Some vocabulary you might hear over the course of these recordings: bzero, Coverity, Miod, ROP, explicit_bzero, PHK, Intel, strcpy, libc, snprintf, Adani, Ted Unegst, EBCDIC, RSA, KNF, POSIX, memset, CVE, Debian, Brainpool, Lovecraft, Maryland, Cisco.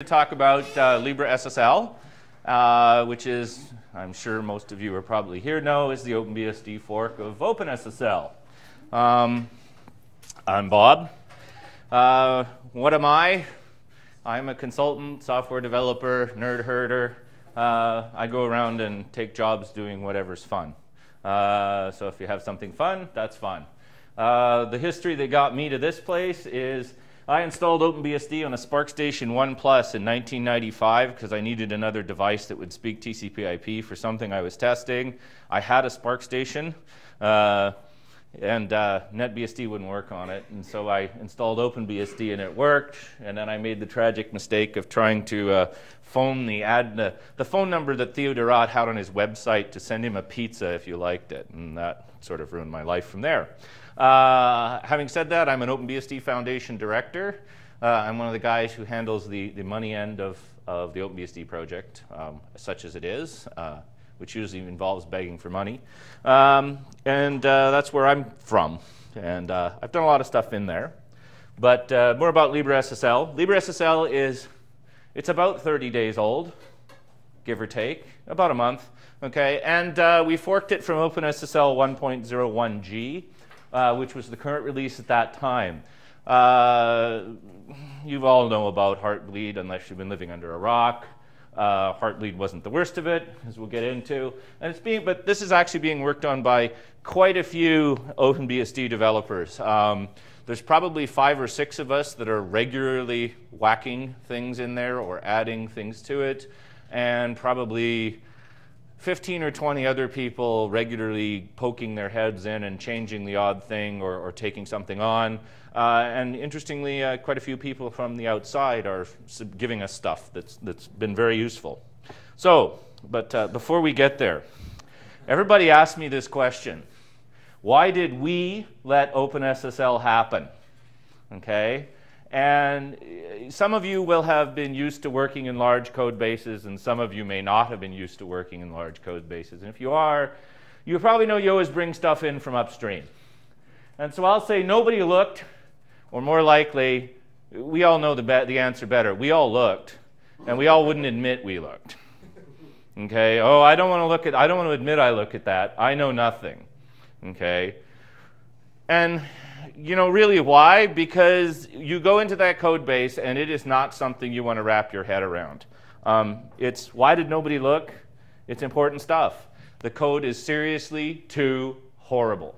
To talk about LibreSSL, which is, I'm sure most of you are probably here know, is the OpenBSD fork of OpenSSL. I'm Bob. What am I? I'm a consultant, software developer, nerd herder. I go around and take jobs doing whatever's fun. So if you have something fun, that's fun. The history that got me to this place is I installed OpenBSD on a SparkStation 1 Plus in 1995 because I needed another device that would speak TCP/IP for something I was testing. I had a SparkStation, and NetBSD wouldn't work on it, and so I installed OpenBSD and it worked. And then I made the tragic mistake of trying to phone the phone number that Theo Durat had on his website to send him a pizza if you liked it, and that sort of ruined my life from there. Having said that, I'm an OpenBSD Foundation director. I'm one of the guys who handles the money end of the OpenBSD project, such as it is, which usually involves begging for money. And that's where I'm from. And I've done a lot of stuff in there. But more about LibreSSL. LibreSSL it's about 30 days old, give or take, about a month. Okay, and we forked it from OpenSSL 1.01g. Which was the current release at that time. You all know about Heartbleed, unless you've been living under a rock. Heartbleed wasn't the worst of it, as we'll get into. But this is actually being worked on by quite a few OpenBSD developers. There's probably 5 or 6 of us that are regularly whacking things in there or adding things to it, and probably 15 or 20 other people regularly poking their heads in and changing the odd thing or taking something on. And interestingly, quite a few people from the outside are giving us stuff that's been very useful. So, but before we get there, everybody asked me this question. Why did we let OpenSSL happen? Okay? And some of you will have been used to working in large code bases, and some of you may not have been used to working in large code bases. And if you are, you probably know you always bring stuff in from upstream. And so I'll say nobody looked, or more likely, we all know the answer better. We all looked, and we all wouldn't admit we looked. Okay? Oh, I don't want to admit I look at that. I know nothing. Okay? And you know really why? Because you go into that code base and it is not something you want to wrap your head around. It's why did nobody look? It's important stuff. The code is seriously too horrible.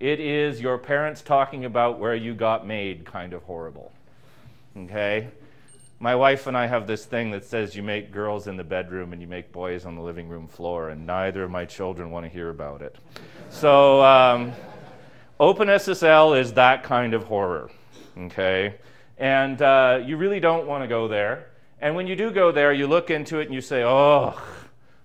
It is your parents talking about where you got made kind of horrible. Okay? My wife and I have this thing that says you make girls in the bedroom and you make boys on the living room floor, and neither of my children want to hear about it. So OpenSSL is that kind of horror, okay? And you really don't want to go there. And when you do go there, you look into it and you say, oh,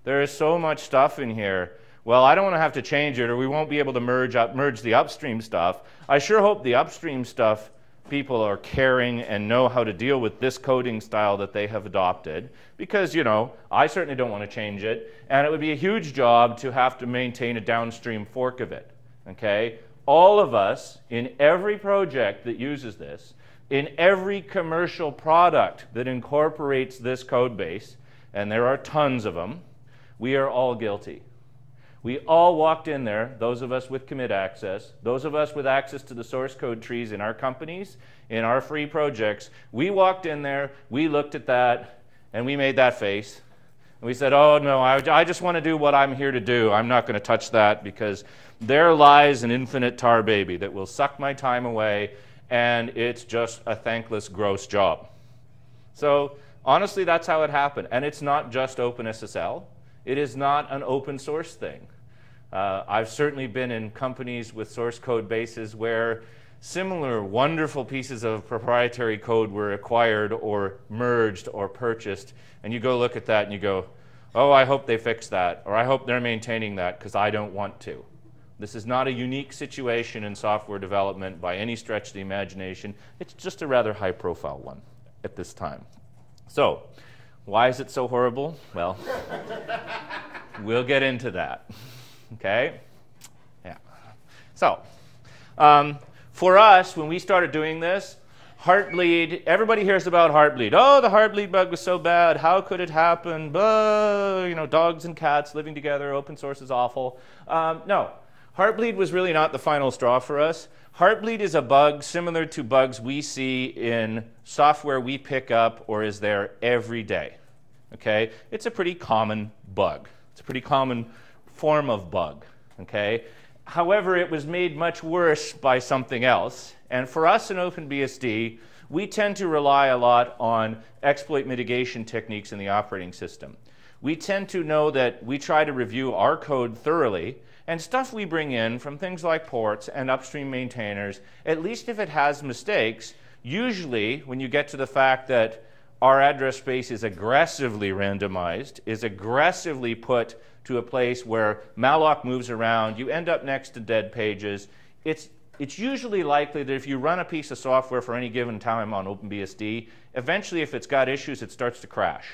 there is so much stuff in here. Well, I don't want to have to change it, or we won't be able to merge the upstream stuff. I sure hope the upstream stuff people are caring and know how to deal with this coding style that they have adopted, because, you know, I certainly don't want to change it, and it would be a huge job to have to maintain a downstream fork of it, okay? All of us, in every project that uses this, in every commercial product that incorporates this code base, and there are tons of them, we are all guilty. We all walked in there, those of us with commit access, those of us with access to the source code trees in our companies, in our free projects, we walked in there, we looked at that, and we made that face. And we said, oh no, I just want to do what I'm here to do. I'm not going to touch that because there lies an infinite tar baby that will suck my time away, and it's just a thankless, gross job. So honestly, that's how it happened. And it's not just OpenSSL. It is not an open source thing. I've certainly been in companies with source code bases where similar wonderful pieces of proprietary code were acquired or merged or purchased, and you go look at that and you go, oh, I hope they fix that, or I hope they're maintaining that because I don't want to. This is not a unique situation in software development by any stretch of the imagination. It's just a rather high-profile one at this time. So, why is it so horrible? Well, we'll get into that. Okay? Yeah. So, for us, when we started doing this, Heartbleed. Everybody hears about Heartbleed. Oh, the Heartbleed bug was so bad. How could it happen? Blah, you know, dogs and cats living together. Open source is awful. No, Heartbleed was really not the final straw for us. Heartbleed is a bug similar to bugs we see in software we pick up or is there every day. Okay, it's a pretty common bug. It's a pretty common form of bug. Okay, however, it was made much worse by something else. And for us in OpenBSD, we tend to rely a lot on exploit mitigation techniques in the operating system. We tend to know that we try to review our code thoroughly, and stuff we bring in from things like ports and upstream maintainers, at least if it has mistakes, usually when you get to the fact that our address space is aggressively randomized, is aggressively put to a place where malloc moves around, you end up next to dead pages. It's usually likely that if you run a piece of software for any given time on OpenBSD, eventually if it's got issues, it starts to crash.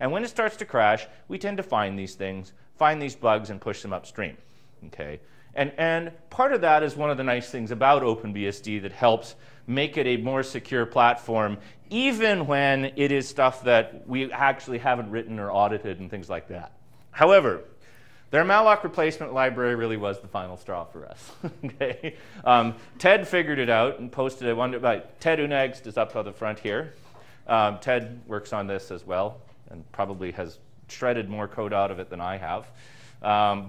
And when it starts to crash, we tend to find these things, find these bugs, and push them upstream. Okay? And part of that is one of the nice things about OpenBSD that helps make it a more secure platform, even when it is stuff that we actually haven't written or audited and things like that. However, their malloc replacement library really was the final straw for us. Okay? Ted figured it out and posted it. Ted Unegst is up on the front here. Ted works on this as well and probably has shredded more code out of it than I have. Their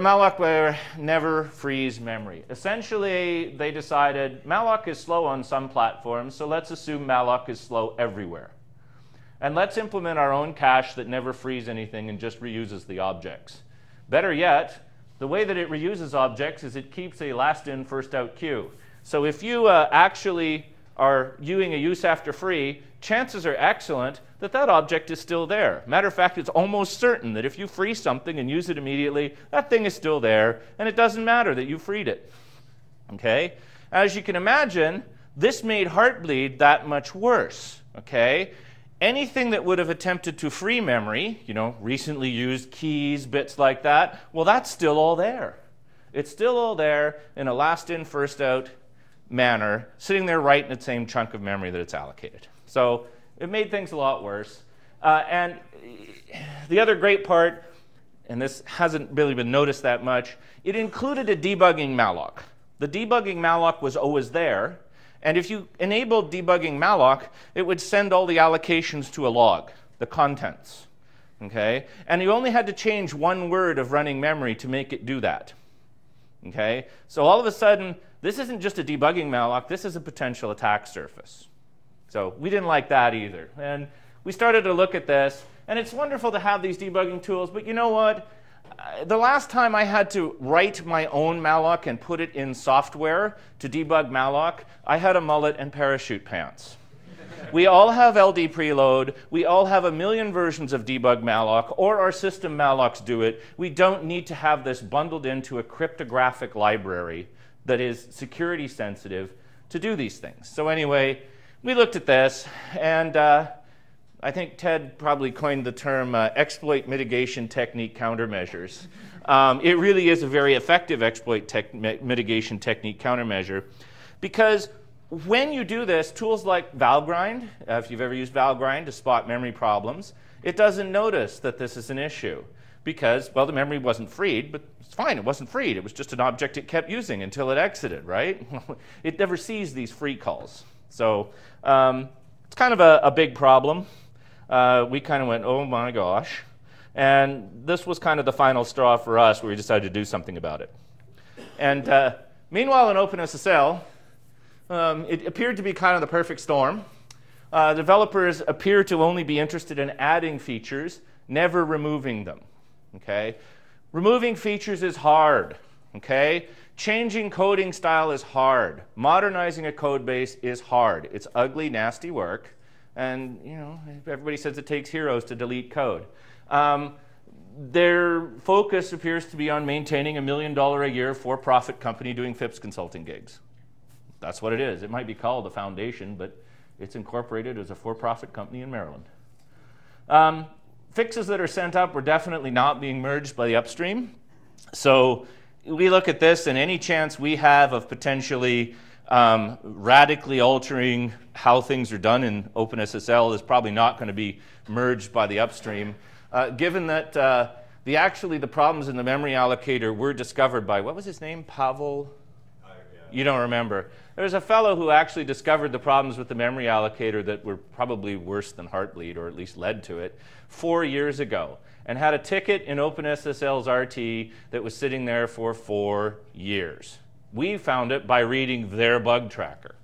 malloc layer never frees memory. Essentially, they decided malloc is slow on some platforms, so let's assume malloc is slow everywhere. And let's implement our own cache that never frees anything and just reuses the objects. Better yet, the way that it reuses objects is it keeps a last in, first out queue. So if you actually are using a use after free, chances are excellent that that object is still there. Matter of fact, it's almost certain that if you free something and use it immediately, that thing is still there, and it doesn't matter that you freed it. Okay? As you can imagine, this made Heartbleed that much worse. Okay? Anything that would have attempted to free memory, you know, recently used keys, bits like that, well, that's still all there. It's still all there in a last in, first out manner, sitting there right in the same chunk of memory that it's allocated. So it made things a lot worse. And the other great part, and this hasn't really been noticed that much, it included a debugging malloc. The debugging malloc was always there. And if you enabled debugging malloc, it would send all the allocations to a log, the contents. Okay? And you only had to change one word of running memory to make it do that. Okay? So all of a sudden, this isn't just a debugging malloc, this is a potential attack surface. So we didn't like that either. And we started to look at this. And it's wonderful to have these debugging tools. But you know what? The last time I had to write my own malloc and put it in software to debug malloc, I had a mullet and parachute pants. We all have LD preload. We all have a million versions of debug malloc, or our system mallocs do it. We don't need to have this bundled into a cryptographic library that is security sensitive to do these things. So anyway, we looked at this, and I think Ted probably coined the term exploit mitigation technique countermeasures. It really is a very effective exploit mitigation technique countermeasure, because when you do this, tools like Valgrind, if you've ever used Valgrind to spot memory problems, it doesn't notice that this is an issue because, well, the memory wasn't freed, but it's fine, it wasn't freed. It was just an object it kept using until it exited, right? It never sees these free calls. So it's kind of a big problem. We kind of went, oh my gosh. And this was kind of the final straw for us where we decided to do something about it. And meanwhile in OpenSSL, it appeared to be kind of the perfect storm. Developers appear to only be interested in adding features, never removing them. Okay? Removing features is hard. Okay? Changing coding style is hard. Modernizing a code base is hard. It's ugly, nasty work. And you know, everybody says it takes heroes to delete code. Their focus appears to be on maintaining $1 million a year for-profit company doing FIPS consulting gigs. That's what it is. It might be called a foundation, but it's incorporated as a for-profit company in Maryland. Fixes that are sent up were definitely not being merged by the upstream. So we look at this, and any chance we have of potentially radically altering how things are done in OpenSSL is probably not going to be merged by the upstream, given that the problems in the memory allocator were discovered by, what was his name, Pavel? You don't remember. There was a fellow who actually discovered the problems with the memory allocator that were probably worse than Heartbleed, or at least led to it, 4 years ago, and had a ticket in OpenSSL's RT that was sitting there for 4 years. We found it by reading their bug tracker.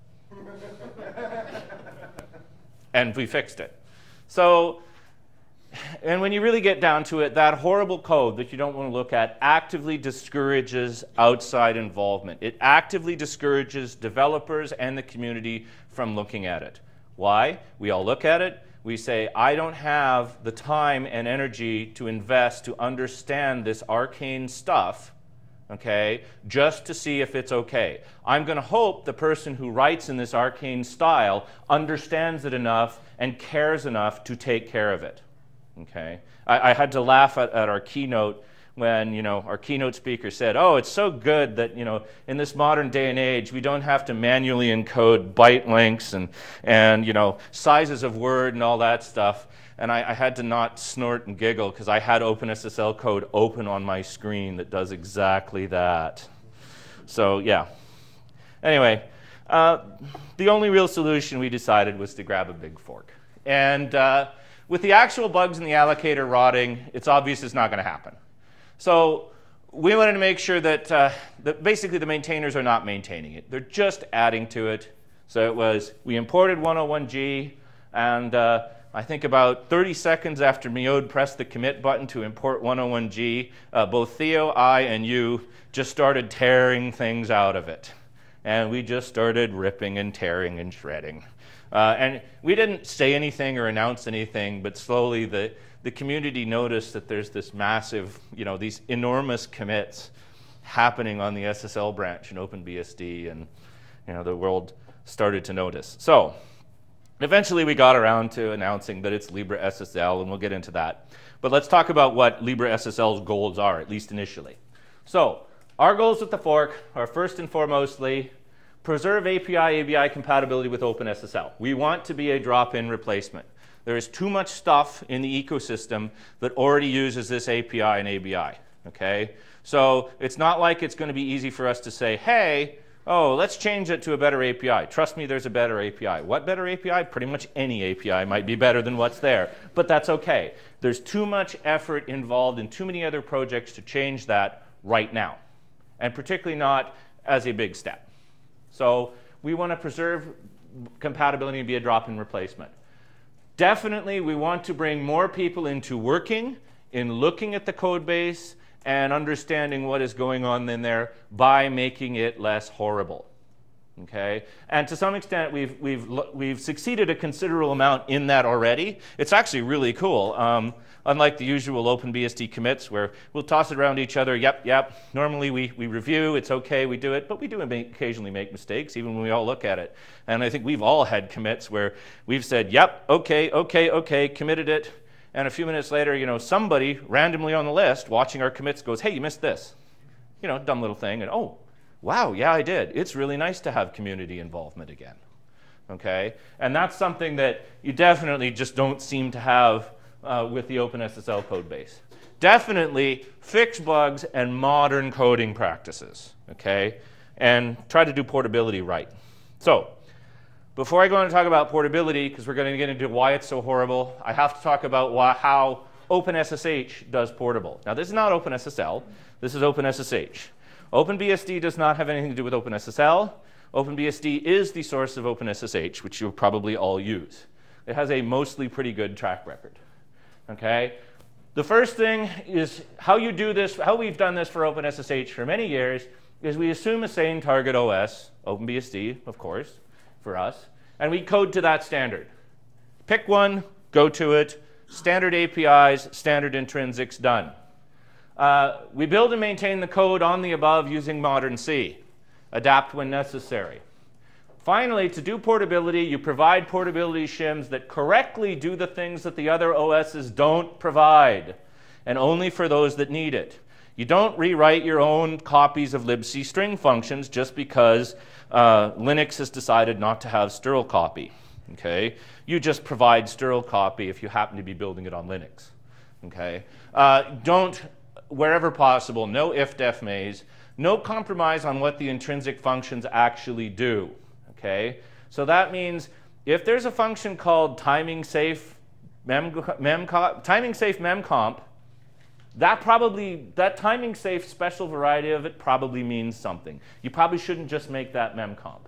And we fixed it. So, and when you really get down to it, that horrible code that you don't want to look at actively discourages outside involvement. It actively discourages developers and the community from looking at it. Why? We all look at it. We say, I don't have the time and energy to invest to understand this arcane stuff, okay, just to see if it's okay. I'm going to hope the person who writes in this arcane style understands it enough and cares enough to take care of it. Okay, I had to laugh at our keynote when, you know, our keynote speaker said, "Oh, it's so good that, you know, in this modern day and age, we don't have to manually encode byte lengths and you know, sizes of word and all that stuff." And I had to not snort and giggle because I had OpenSSL code open on my screen that does exactly that. So yeah. Anyway, the only real solution we decided was to grab a big fork and. With the actual bugs in the allocator rotting, it's obvious it's not going to happen. So we wanted to make sure that, basically the maintainers are not maintaining it. They're just adding to it. So it was, we imported 101G, and I think about 30 seconds after Miod pressed the commit button to import 101G, both Theo, I, and you just started tearing things out of it. And we just started ripping and tearing and shredding. And we didn't say anything or announce anything, but slowly the community noticed that there's this massive, you know, these enormous commits happening on the SSL branch in OpenBSD, and you know, the world started to notice. So eventually we got around to announcing that it's LibreSSL, and we'll get into that. But let's talk about what LibreSSL's goals are, at least initially. So our goals with the fork are first and foremostly preserve API compatibility with OpenSSL. We want to be a drop-in replacement. There is too much stuff in the ecosystem that already uses this API and ABI. Okay, so it's not like it's going to be easy for us to say, hey, oh, let's change it to a better API. Trust me, there's a better API. What better API? Pretty much any API might be better than what's there, but that's okay. There's too much effort involved in too many other projects to change that right now, and particularly not as a big step. So we want to preserve compatibility and be a drop-in replacement. Definitely, we want to bring more people into working, in looking at the code base, and understanding what is going on in there by making it less horrible. Okay? And to some extent, we've succeeded a considerable amount in that already. It's actually really cool. Unlike the usual OpenBSD commits where we'll toss it around each other, yep, normally we review, it's okay, we do it, but we do occasionally make mistakes even when we all look at it. And I think we've all had commits where we've said, yep, okay, committed it, and a few minutes later, you know, somebody randomly on the list watching our commits goes, hey, you missed this. You know, dumb little thing, and oh, wow, yeah, I did. It's really nice to have community involvement again, okay? And that's something that you definitely just don't seem to have with the OpenSSL code base. Definitely fix bugs and modern coding practices, okay? And try to do portability right. So before I go on to talk about portability, because we're going to get into why it's so horrible, I have to talk about how OpenSSH does portable. Now, this is not OpenSSL. This is OpenSSH. OpenBSD does not have anything to do with OpenSSL. OpenBSD is the source of OpenSSH, which you'll probably all use. It has a mostly pretty good track record. Okay, the first thing is how you do this, how we've done this for OpenSSH for many years is we assume a sane target OS, OpenBSD, of course, for us, and we code to that standard. Pick one, go to it, standard APIs, standard intrinsics, done. We build and maintain the code on the above using modern C, adapt when necessary. Finally, to do portability, you provide portability shims that correctly do the things that the other OSs don't provide, and only for those that need it. You don't rewrite your own copies of libc string functions just because Linux has decided not to have strlcpy. Okay? You just provide strlcpy if you happen to be building it on Linux. Okay? Don't, wherever possible, no if-def maze, no compromise on what the intrinsic functions actually do. Okay? So that means if there's a function called timing safe memcomp, that timing safe special variety of it probably means something. You probably shouldn't just make that memcomp.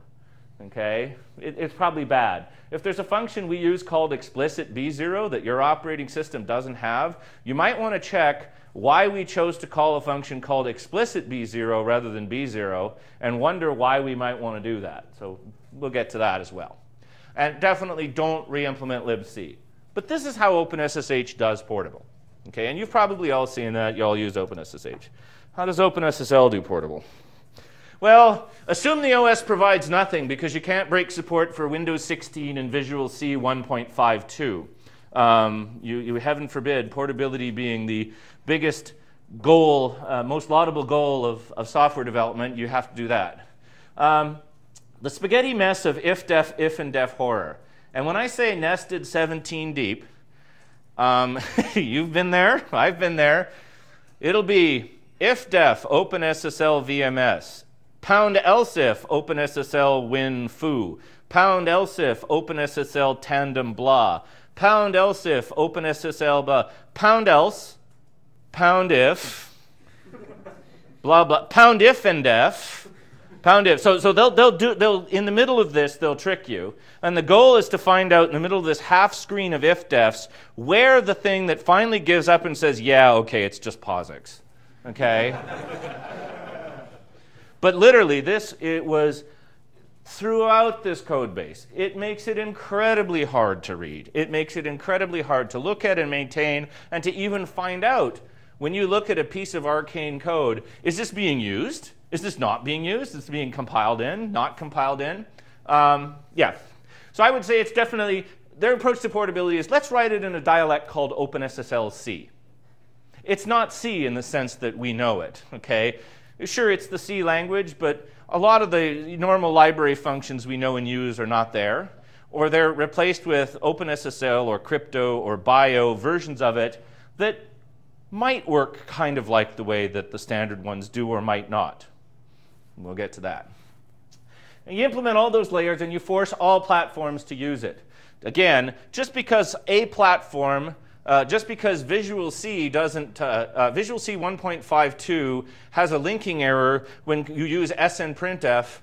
Okay? It's probably bad. If there's a function we use called explicit_bzero that your operating system doesn't have, you might want to check why we chose to call a function called explicit_bzero rather than bzero and wonder why we might want to do that. So we'll get to that as well. And definitely don't re-implement libc. But this is how OpenSSH does portable. Okay, and you've probably all seen that. You all use OpenSSH. How does OpenSSL do portable? Well, assume the OS provides nothing because you can't break support for Windows 16 and Visual C 1.52. You heaven forbid, portability being the biggest goal, most laudable goal of software development, you have to do that. The spaghetti mess of if-def, if and def horror. And when I say nested 17 deep, you've been there, I've been there. It'll be if-def OpenSSL VMS, pound elsif OpenSSL win foo, pound elsif OpenSSL tandem blah, pound elsif OpenSSL blah, pound else, pound if, blah blah, pound if and def. Pound if. So they'll in the middle of this, they'll trick you. And the goal is to find out in the middle of this half screen of if-defs where the thing that finally gives up and says, yeah, okay, it's just POSIX. Okay? But literally, it was throughout this code base. It makes it incredibly hard to read. It makes it incredibly hard to look at and maintain and to even find out when you look at a piece of arcane code, is this being used? Is this not being used? It's being compiled in, not compiled in. Yeah. So I would say it's definitely, their approach to portability is let's write it in a dialect called OpenSSL C. It's not C in the sense that we know it, okay? Sure, it's the C language, but a lot of the normal library functions we know and use are not there, or they're replaced with OpenSSL or crypto or bio versions of it that might work kind of like the way that the standard ones do or might not. We'll get to that. And you implement all those layers and you force all platforms to use it. Again, just because a platform, just because Visual C doesn't, Visual C 1.52 has a linking error when you use snprintf,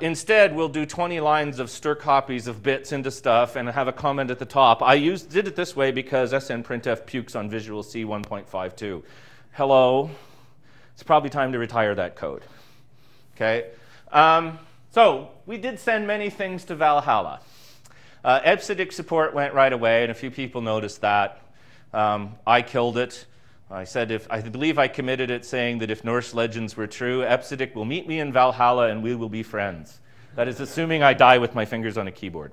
instead we'll do 20 lines of stir copies of bits into stuff and have a comment at the top. I did it this way because snprintf pukes on Visual C 1.52. Hello, it's probably time to retire that code. Okay, so we did send many things to Valhalla. EBCDIC support went right away, and a few people noticed that. I killed it. I said, I believe I committed it saying that if Norse legends were true, EBCDIC will meet me in Valhalla and we will be friends. That is assuming I die with my fingers on a keyboard.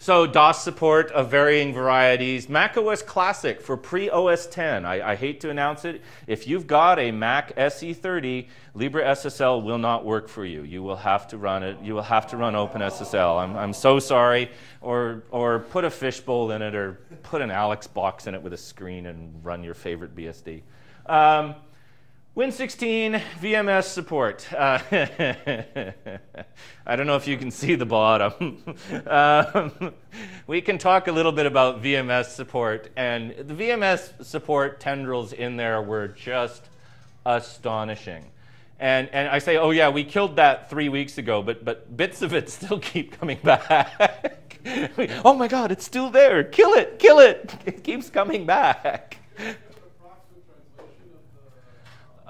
So DOS support of varying varieties. macOS Classic for pre-OS 10. I hate to announce it. If you've got a Mac SE30, LibreSSL will not work for you. You will have to run it. You will have to run OpenSSL. I'm so sorry. Or put a fishbowl in it or put an Alex box in it with a screen and run your favorite BSD. Win16 VMS support. I don't know if you can see the bottom. We can talk a little bit about VMS support, and the VMS support tendrils in there were just astonishing. And I say, oh yeah, we killed that 3 weeks ago, but bits of it still keep coming back. Oh my God, it's still there. Kill it, kill it. It keeps coming back.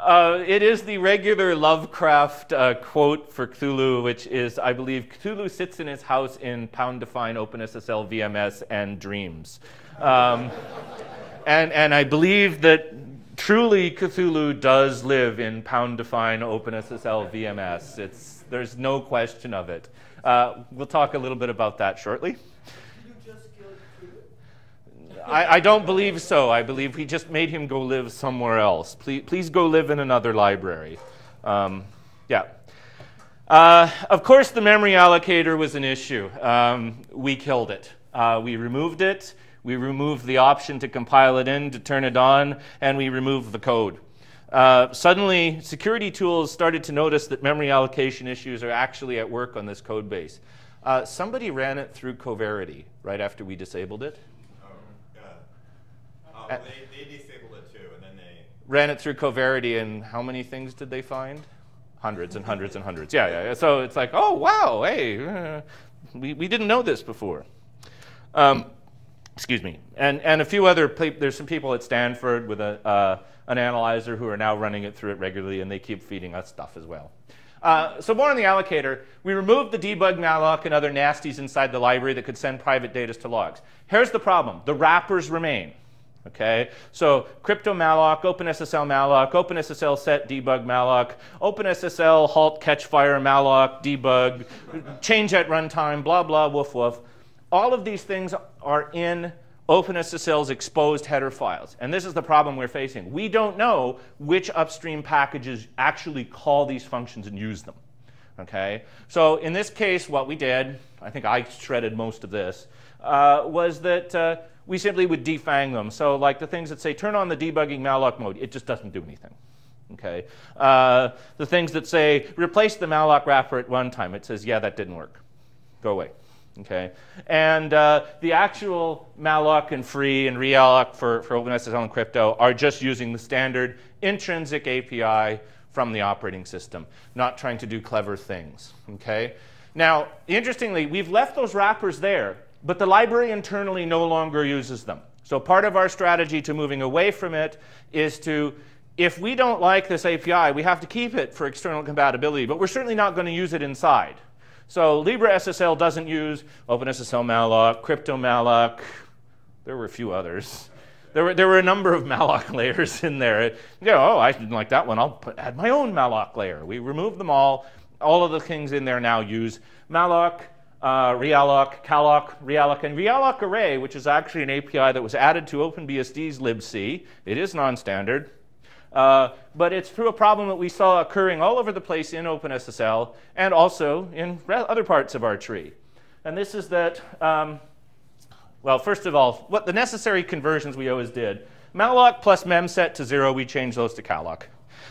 It is the regular Lovecraft quote for Cthulhu, which is, I believe, Cthulhu sits in his house in pound define OpenSSL VMS and dreams. And I believe that truly Cthulhu does live in pound define OpenSSL VMS. There's no question of it. We'll talk a little bit about that shortly. I don't believe so. I believe we just made him go live somewhere else. Please go live in another library. Yeah. Of course, the memory allocator was an issue. We killed it. We removed it. We removed the option to compile it in, to turn it on, and we removed the code. Suddenly, security tools started to notice that memory allocation issues are actually at work on this code base. Somebody ran it through Coverity right after we disabled it. Oh, yeah. They disabled it too, and then they ran it through Coverity, and how many things did they find? Hundreds and hundreds and hundreds. Yeah. So it's like, oh, wow, hey, we didn't know this before. Excuse me. And a few other people, there's some people at Stanford with an analyzer who are now running it through it regularly, and they keep feeding us stuff as well. So more on the allocator. We removed the debug malloc and other nasties inside the library that could send private data to logs. Here's the problem. The wrappers remain. Okay, so crypto malloc, OpenSSL malloc, OpenSSL set debug malloc, OpenSSL halt catch fire malloc debug, change at runtime, blah blah woof woof. All of these things are in OpenSSL's exposed header files, and this is the problem we're facing. We don't know which upstream packages actually call these functions and use them. Okay, so in this case, what we did, I think I shredded most of this, was that. We simply would defang them. So like the things that say, turn on the debugging malloc mode, it just doesn't do anything. Okay. The things that say, replace the malloc wrapper at runtime, it says, yeah, that didn't work. Go away. Okay. And the actual malloc and free and realloc for OpenSSL and crypto are just using the standard intrinsic API from the operating system, not trying to do clever things. Okay. Now, interestingly, we've left those wrappers there, but the library internally no longer uses them. So part of our strategy to moving away from it is to, if we don't like this API, we have to keep it for external compatibility, but we're certainly not going to use it inside. So LibreSSL doesn't use OpenSSL malloc, crypto malloc. There were a few others. There were a number of malloc layers in there. You know, oh, I didn't like that one. I'll add my own malloc layer. We removed them all. All of the things in there now use malloc, realloc, calloc, realloc, and realloc array, which is actually an API that was added to OpenBSD's libc. It is non-standard, but it's through a problem that we saw occurring all over the place in OpenSSL and also in other parts of our tree. And this is that, well, first of all, what the necessary conversions we always did. Malloc plus memset to 0, we changed those to calloc.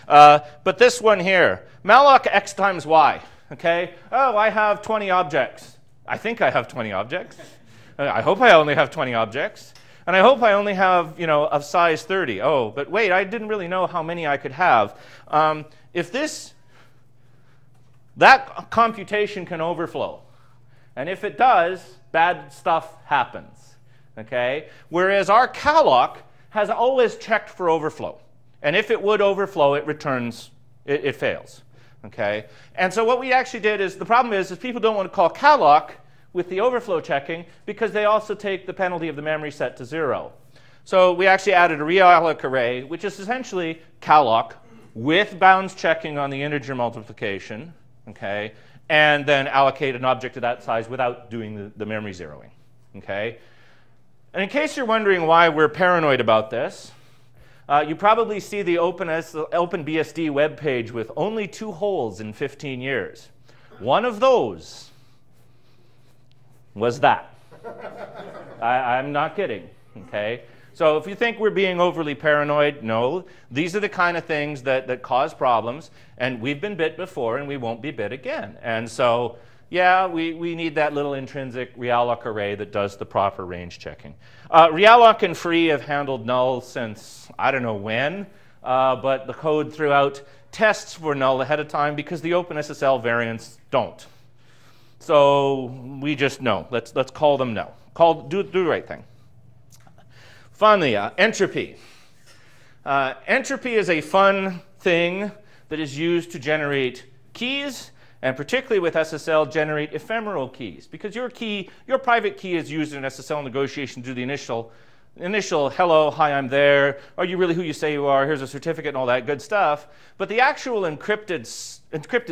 But this one here, malloc x times y. Okay, oh, I have 20 objects. I think I have 20 objects. I hope I only have 20 objects. And I hope I only have, you know, of size 30. Oh, but wait, I didn't really know how many I could have. If that computation can overflow. And if it does, bad stuff happens. Okay, whereas our calloc has always checked for overflow. And if it would overflow, it returns, it fails. Okay, and so what we actually did is, the problem is people don't want to call calloc with the overflow checking because they also take the penalty of the memory set to 0. So we actually added a realloc array, which is essentially calloc with bounds checking on the integer multiplication, okay, and then allocate an object of that size without doing the memory zeroing. Okay, and in case you're wondering why we're paranoid about this, you probably see the OpenBSD webpage with only 2 holes in 15 years. One of those was that. I'm not kidding. Okay? So if you think we're being overly paranoid, no. These are the kind of things that cause problems, and we've been bit before, and we won't be bit again. And so, yeah, we need that little intrinsic realloc array that does the proper range checking. Realloc and free have handled null since I don't know when, but the code throughout tests for null ahead of time because the OpenSSL variants don't. So we just know. Let's call them null. Do the right thing. Finally, entropy. Entropy is a fun thing that is used to generate keys, and particularly with SSL, generate ephemeral keys, because your private key is used in SSL negotiation to do the initial hello, hi, I'm there, are you really who you say you are, here's a certificate and all that good stuff. But the actual encrypted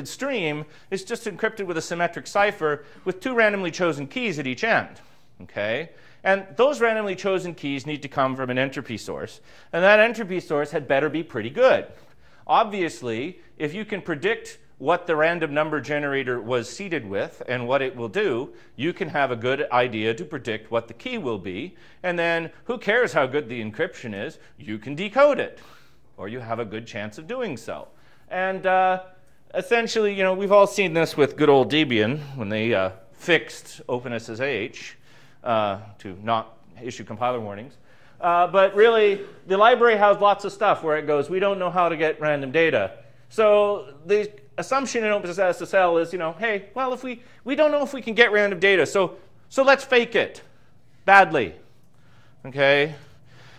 stream is just encrypted with a symmetric cipher with 2 randomly chosen keys at each end. Okay? And those randomly chosen keys need to come from an entropy source. And that entropy source had better be pretty good. Obviously, if you can predict what the random number generator was seeded with and what it will do, you can have a good idea to predict what the key will be. And then who cares how good the encryption is? You can decode it, or you have a good chance of doing so. And essentially, you know, we've all seen this with good old Debian when they fixed OpenSSH to not issue compiler warnings. But really, the library has lots of stuff where it goes, we don't know how to get random data. So the assumption in OpenSSL is, you know, hey, well, if we don't know if we can get random data, so let's fake it badly, okay?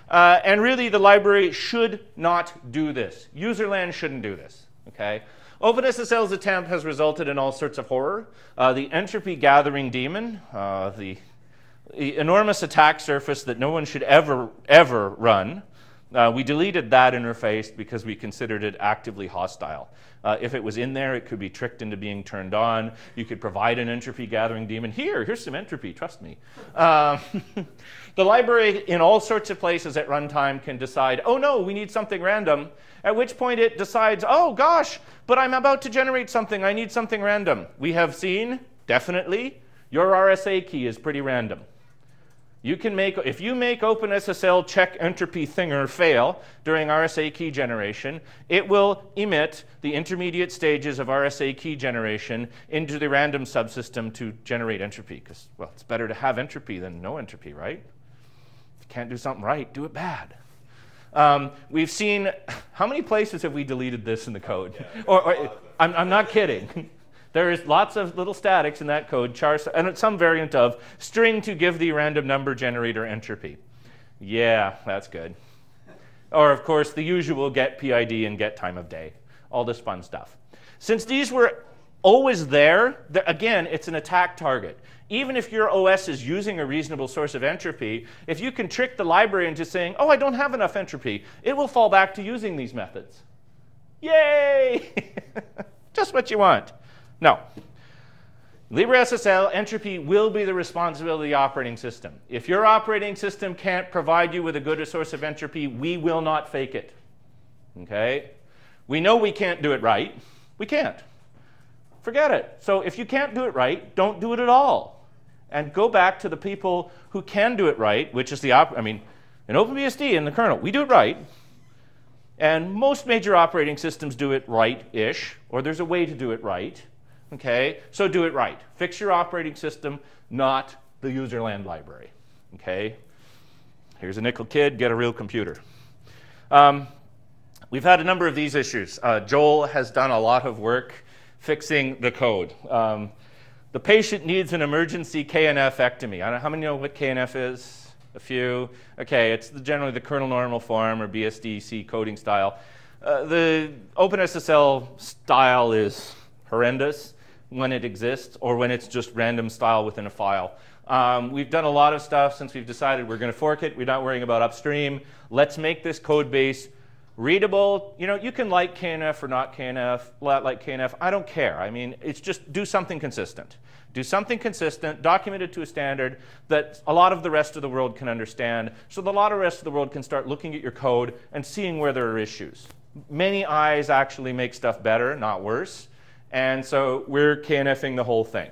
And really, the library should not do this. Userland shouldn't do this, okay? OpenSSL's attempt has resulted in all sorts of horror. The entropy gathering demon, the enormous attack surface that no one should ever run. We deleted that interface because we considered it actively hostile. If it was in there, it could be tricked into being turned on. You could provide an entropy gathering daemon. Here's some entropy, trust me. The library in all sorts of places at runtime can decide, oh no, we need something random, at which point it decides, oh gosh, but I'm about to generate something, I need something random. We have seen, definitely, your RSA key is pretty random. You can make, if you make OpenSSL check entropy thinger fail during RSA key generation, it will emit the intermediate stages of RSA key generation into the random subsystem to generate entropy. Because, well, it's better to have entropy than no entropy, right? If you can't do something right, do it bad. We've seen, how many places have we deleted this in the code? Yeah, I'm not kidding. There is lots of little statics in that code, char, and some variant of string to give the random number generator entropy. Yeah, that's good. Or, of course, the usual get PID and get time of day, all this fun stuff. Since these were always there, again, it's an attack target. Even if your OS is using a reasonable source of entropy, if you can trick the library into saying, oh, I don't have enough entropy, it will fall back to using these methods. Yay! Just what you want. No. LibreSSL entropy will be the responsibility of the operating system. If your operating system can't provide you with a good source of entropy, we will not fake it. Okay? We know we can't do it right. We can't. Forget it. So if you can't do it right, don't do it at all. And go back to the people who can do it right, which is the in OpenBSD, in the kernel, we do it right. And most major operating systems do it right-ish, or there's a way to do it right. Okay, so do it right. Fix your operating system, not the userland library. Okay, here's a nickel kid, get a real computer. We've had a number of these issues. Joel has done a lot of work fixing the code. The patient needs an emergency KNF-ectomy. I don't know how many know what KNF is? A few? Okay, it's generally the kernel normal form or BSDC coding style. The OpenSSL style is horrendous when it exists, or when it's just random style within a file. We've done a lot of stuff since we've decided we're going to fork it. We're not worrying about upstream. Let's make this code base readable. You know, you can like KNF or not KNF, not like KNF. I don't care. I mean, it's just do something consistent. Do something consistent, document it to a standard that a lot of the rest of the world can understand, so that a lot of the rest of the world can start looking at your code and seeing where there are issues. Many eyes actually make stuff better, not worse. And so we're KNFing the whole thing.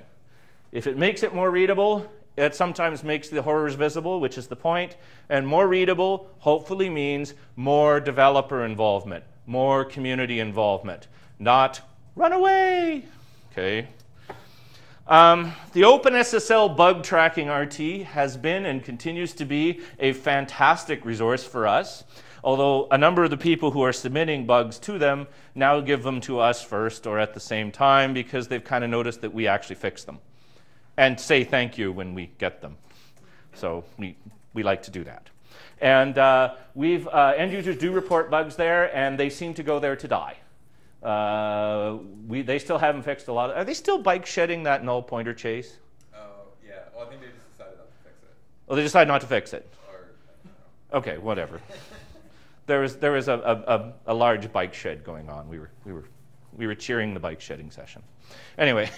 If it makes it more readable, it sometimes makes the horrors visible, which is the point. And more readable hopefully means more developer involvement, more community involvement, not run away. Okay. The OpenSSL bug tracking RT has been and continues to be a fantastic resource for us. Although a number of the people who are submitting bugs to them now give them to us first or at the same time because they've kind of noticed that we actually fix them and say thank you when we get them. So we like to do that. And end users do report bugs there, and they seem to go there to die. They still haven't fixed a lot. Are they still bike shedding that null pointer chase? Oh, yeah. Well, I think they just decided not to fix it. Oh, they decided not to fix it? Or, okay, whatever. There was a large bike shed going on. We were cheering the bike shedding session. Anyway,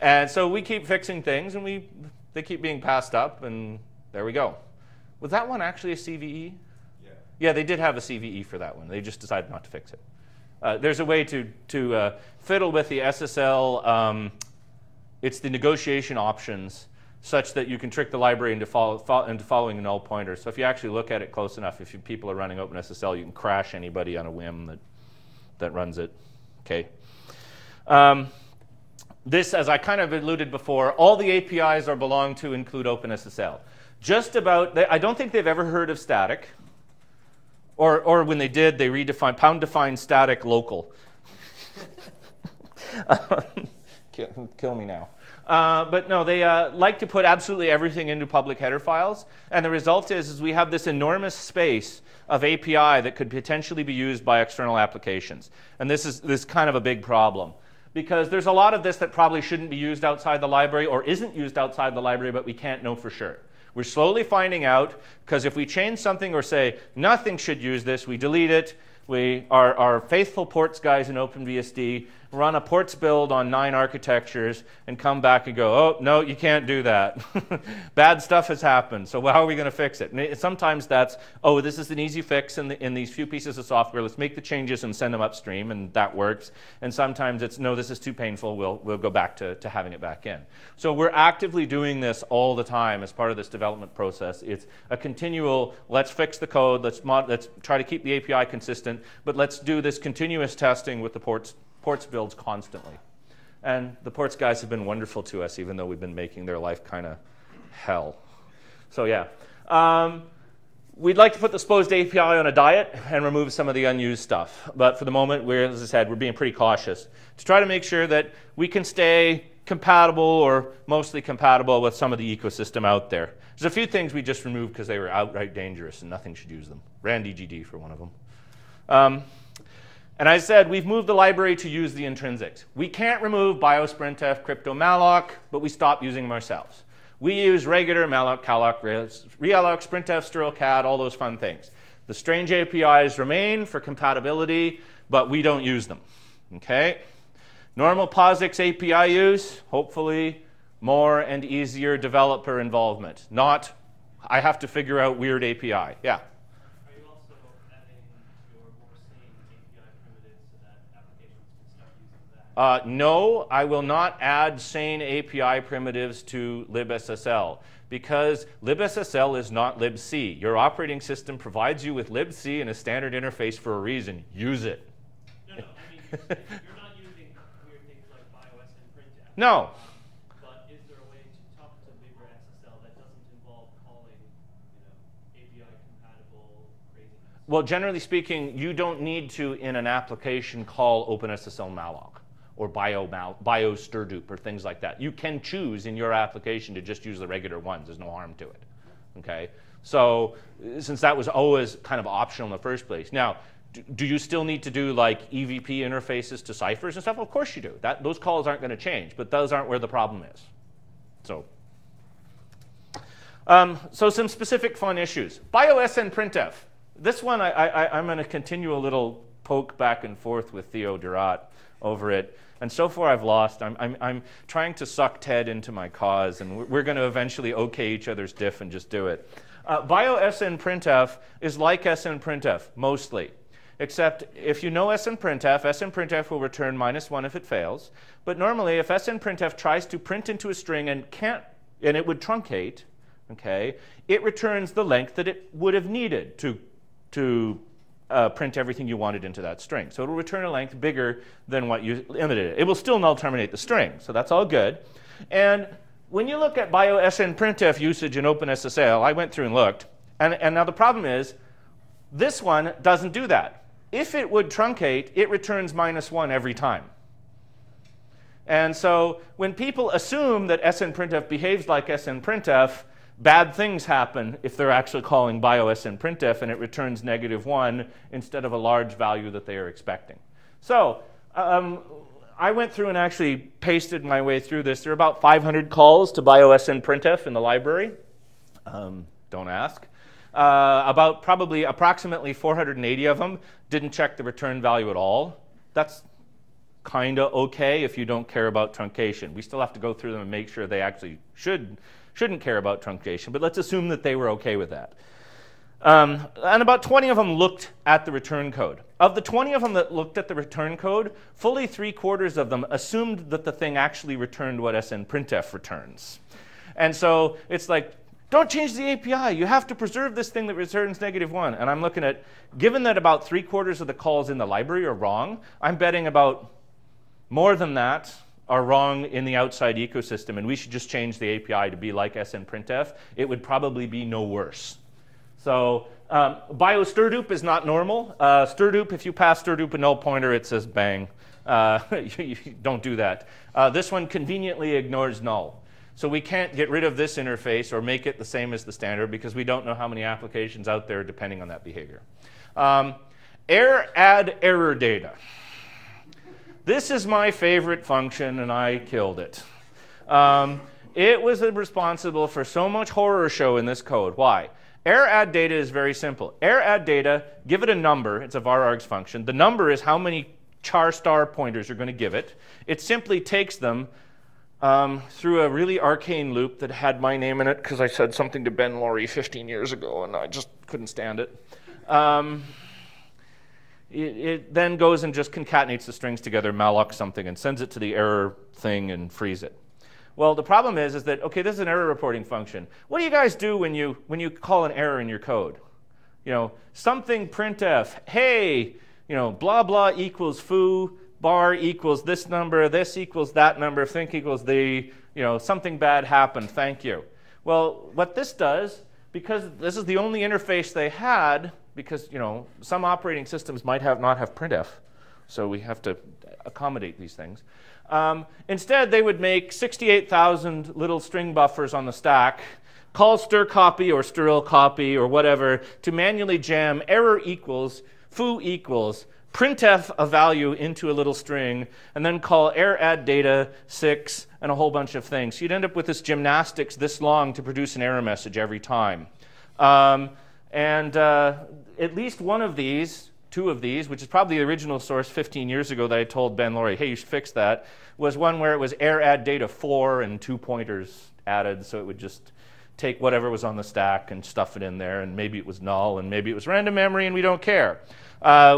and so we keep fixing things, and we They keep being passed up, and there we go. Was that one actually a CVE? Yeah. Yeah, they did have a CVE for that one. They just decided not to fix it. There's a way to fiddle with the SSL. It's the negotiation options such that you can trick the library into following a null pointer. So if you actually look at it close enough, if people are running OpenSSL, you can crash anybody on a whim that runs it. Okay. This, as I kind of alluded before, all the APIs are belong to include OpenSSL. Just about, I don't think they've ever heard of static. Or when they did, they redefined, pound define static local. Kill me now. But no, they like to put absolutely everything into public header files. And the result is we have this enormous space of API that could potentially be used by external applications. And this is kind of a big problem, because there's a lot of this that probably shouldn't be used outside the library or isn't used outside the library, but we can't know for sure. We're slowly finding out, because if we change something or say nothing should use this, we delete it. Our faithful ports guys in OpenBSD run a ports build on 9 architectures and come back and go, oh, no, you can't do that. Bad stuff has happened, so how are we going to fix it? And sometimes that's, oh, this is an easy fix in these few pieces of software. Let's make the changes and send them upstream, and that works. And sometimes it's, no, this is too painful. We'll go back to having it back in. So we're actively doing this all the time as part of this development process. It's a continual, let's fix the code, let's try to keep the API consistent, but let's do this continuous testing with the ports builds constantly. And the ports guys have been wonderful to us, even though we've been making their life kind of hell. So yeah. We'd like to put the exposed API on a diet and remove some of the unused stuff. But for the moment, as I said, we're being pretty cautious to try to make sure that we can stay compatible or mostly compatible with some of the ecosystem out there. There's a few things we just removed because they were outright dangerous and nothing should use them. RANDEGD for one of them. And I said, we've moved the library to use the intrinsics. We can't remove biosprintf, crypto malloc, but we stop using them ourselves. We use regular malloc, calloc, realloc, sprintf, strlcat, all those fun things. The strange APIs remain for compatibility, but we don't use them. Okay? Normal POSIX API use, hopefully more and easier developer involvement. Not, I have to figure out weird API. Yeah? No, I will not add sane API primitives to libssl, because libssl is not libc. Your operating system provides you with libc in a standard interface for a reason. Use it. No, I mean, you're not using weird things like bios and printf. No. But is there a way to talk to LibreSSL that doesn't involve calling, API-compatible craziness? Well, generally speaking, you don't need to, in an application, call OpenSSL malloc or biostirdup or things like that. You can choose in your application to just use the regular ones. There's no harm to it. Okay? So since that was always kind of optional in the first place. Now, do you still need to do like EVP interfaces to ciphers and stuff? Of course you do. Those calls aren't going to change, but those aren't where the problem is. So some specific fun issues. biosprintf. This one, I'm going to continue a little poke back and forth with Theo Durat over it. And so far I've lost. I'm trying to suck Ted into my cause, and we're going to eventually okay each other's diff and just do it. biosprintf is like snprintf, mostly. Except if you know snprintf will return -1 if it fails. But normally if snprintf tries to print into a string and can't, and it would truncate, okay, it returns the length that it would have needed to print everything you wanted into that string. So it will return a length bigger than what you limited it. It will still null terminate the string, so that's all good. And when you look at biosprintf usage in OpenSSL, I went through and looked, and now the problem is this one doesn't do that. If it would truncate, it returns -1 every time. And so when people assume that snprintf behaves like snprintf, bad things happen if they're actually calling biosprintf and it returns -1 instead of a large value that they are expecting. So I went through and actually pasted my way through this. There are about 500 calls to biosprintf in the library. Don't ask. About approximately 480 of them didn't check the return value at all. That's kind of okay if you don't care about truncation. We still have to go through them and make sure they actually shouldn't care about truncation, but let's assume that they were okay with that. And about 20 of them looked at the return code. Of the 20 of them that looked at the return code, fully 3/4 of them assumed that the thing actually returned what snprintf returns. And so it's like, don't change the API. You have to preserve this thing that returns -1. And I'm looking at, given that about 3/4 of the calls in the library are wrong, I'm betting about more than that are wrong in the outside ecosystem, and we should just change the API to be like snprintf. It would probably be no worse. So biostirdup is not normal. Stirdup, if you pass stirdup a null pointer, it says bang. You don't do that. This one conveniently ignores null. So we can't get rid of this interface or make it the same as the standard because we don't know how many applications out there depending on that behavior. Add error data. This is my favorite function, and I killed it. It was responsible for so much horror show in this code. Why? Err add data is very simple. Err add data, give it a number. It's a varargs function. The number is how many char star pointers you're going to give it. It simply takes them through a really arcane loop that had my name in it because I said something to Ben Laurie 15 years ago and I just couldn't stand it. It then goes and just concatenates the strings together, malloc something, and sends it to the error thing and frees it. Well, the problem is that, okay, this is an error reporting function. What do you guys do when you call an error in your code? You know, something printf, hey, you know, blah, blah equals foo, bar equals this number, this equals that number, think equals the, you know, something bad happened, thank you. Well, what this does, because this is the only interface they had, because, you know, some operating systems might have not have printf, so we have to accommodate these things. Instead, they would make 68,000 little string buffers on the stack, call strcpy or strlcpy or whatever to manually jam error equals, foo equals, printf a value into a little string, and then call err add data 6 and a whole bunch of things. So you'd end up with this gymnastics this long to produce an error message every time. At least one of these, two of these, which is probably the original source 15 years ago that I told Ben Laurie, hey, you should fix that, was one where it was err add data 4 and 2 pointers added, so it would just take whatever was on the stack and stuff it in there, and maybe it was null, and maybe it was random memory, and we don't care.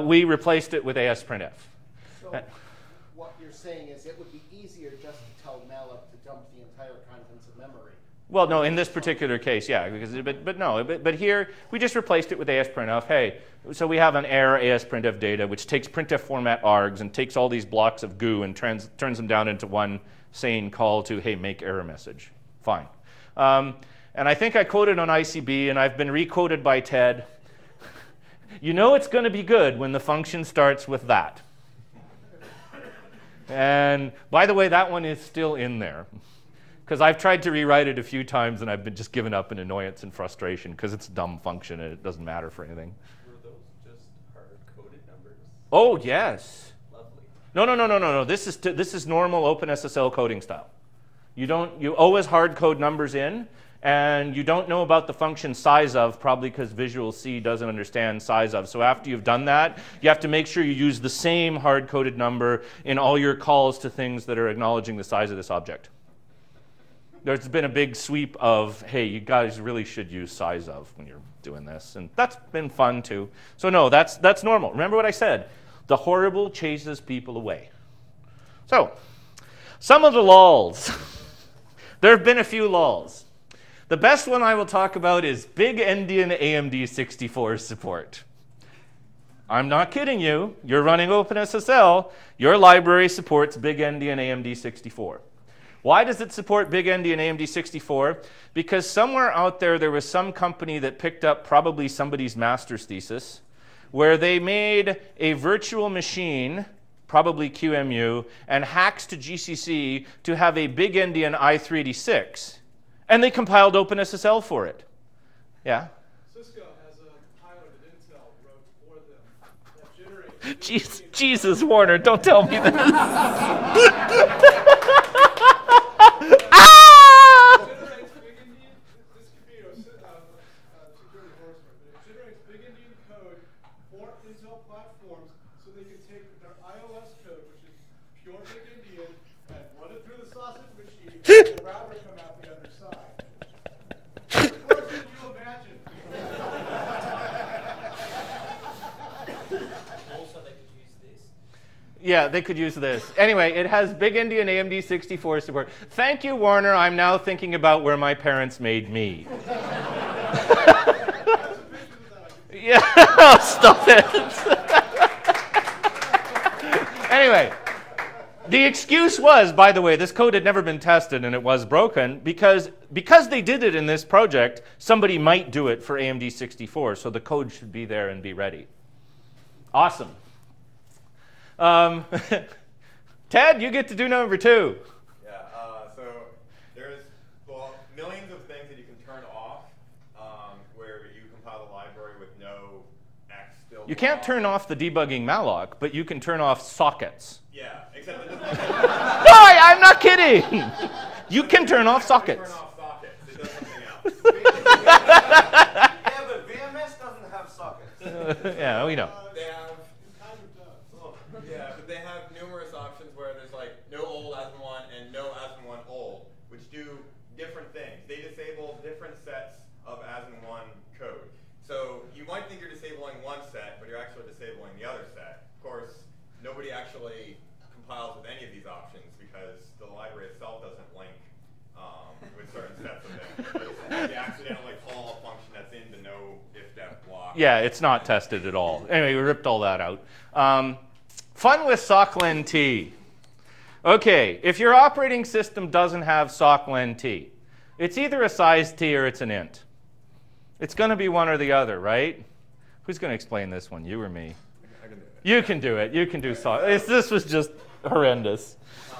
We replaced it with asprintf. So what you're saying is it would be easier just to tell malloc to dump the entire contents of memory. Well, no, in this particular case, yeah, because but here we just replaced it with asprintf. Hey, so we have an error asprintf data which takes printf format args and takes all these blocks of goo and turns them down into one sane call to hey make error message. Fine. And I think I quoted on ICB and I've been requoted by Ted. You know it's going to be good when the function starts with that. And by the way, that one is still in there. Because I've tried to rewrite it a few times, and I've been just given up in annoyance and frustration because it's a dumb function and it doesn't matter for anything. Were those just hard-coded numbers? Oh, yes. Lovely. No. This is normal OpenSSL coding style. You always hard-code numbers in, and you don't know about the function size of, probably because Visual C doesn't understand size of. So after you've done that, you have to make sure you use the same hard-coded number in all your calls to things that are acknowledging the size of this object. There's been a big sweep of, hey, you guys really should use size of when you're doing this. And that's been fun, too. So no, that's normal. Remember what I said. The horrible chases people away. So some of the lols. There have been a few lols. The best one I will talk about is big endian AMD64 support. I'm not kidding you. You're running OpenSSL. Your library supports big endian AMD64. Why does it support big endian AMD64? Because somewhere out there was some company that picked up probably somebody's master's thesis where they made a virtual machine, probably QEMU, and hacks to GCC to have a big endian i386. And they compiled OpenSSL for it. Yeah? Cisco has a pilot at Intel wrote for them that generated... Jesus, Warner, don't tell me this. Yeah, they could use this. Anyway, it has Big Indian AMD64 support. Thank you, Warner. I'm now thinking about where my parents made me. Yeah, oh, stop it. Anyway, the excuse was, by the way, this code had never been tested and it was broken because they did it in this project, somebody might do it for AMD64, so the code should be there and be ready. Awesome. Ted, you get to do number 2. Yeah, so there's millions of things that you can turn off where you compile a library with no X still. You can't turn off the debugging malloc, but you can turn off sockets. Yeah, except that doesn't. No, I'm not kidding. You can turn off sockets. Turn off sockets. It does something else. Yeah, but VMS doesn't have sockets. Yeah, we know. Yeah, but they have numerous options where there's like no old ASM1 and no ASM1 old, which do different things. They disable different sets of ASM1 code. So you might think you're disabling one set, but you're actually disabling the other set. Of course, nobody actually compiles with any of these options because the library itself doesn't link with certain sets of things. The accidental call function that's in the no if def block. Yeah, it's not tested at all. Anyway, we ripped all that out. Fun with socklent. Okay, if your operating system doesn't have socklent, it's either a size t or it's an int. It's going to be one or the other, right? Who's going to explain this one, you or me? I can do it. You can do it. You can do sock. This was just horrendous. In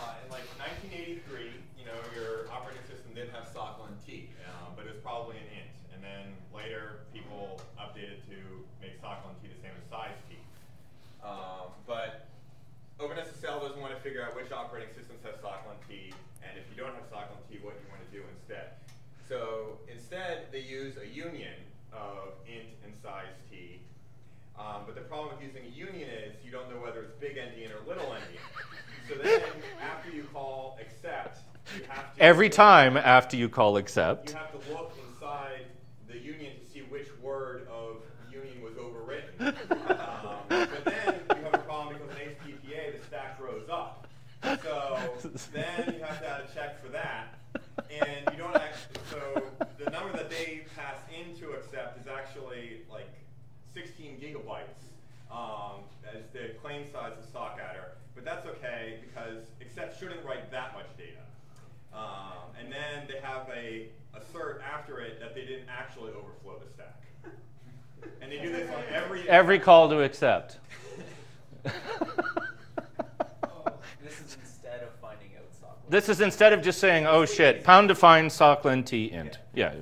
1983, your operating system didn't have socklent, but it was probably an int. And then later, people updated to make socklent the same as size t. But OpenSSL doesn't want to figure out which operating systems have socklent, and if you don't have socklent, what you want to do instead. So instead, they use a union of int and size t. But the problem with using a union is you don't know whether it's big endian or little endian. So then after you call except, you have to... Every time after you call except. You have to look inside the union to see which word of the union was overwritten. But then you have a problem because in HPPA, the stack grows up. So then you have to add a check for that. And you don't actually, so the number that they pass into accept is actually 16 gigabytes as the claim size of sock adder. But that's okay because accept shouldn't write that much data. And then they have a assert after it that they didn't actually overflow the stack. And they do this on every call to accept. This is instead of finding out socklent. This is instead of just saying, oh shit, pound define socklent int. Yeah.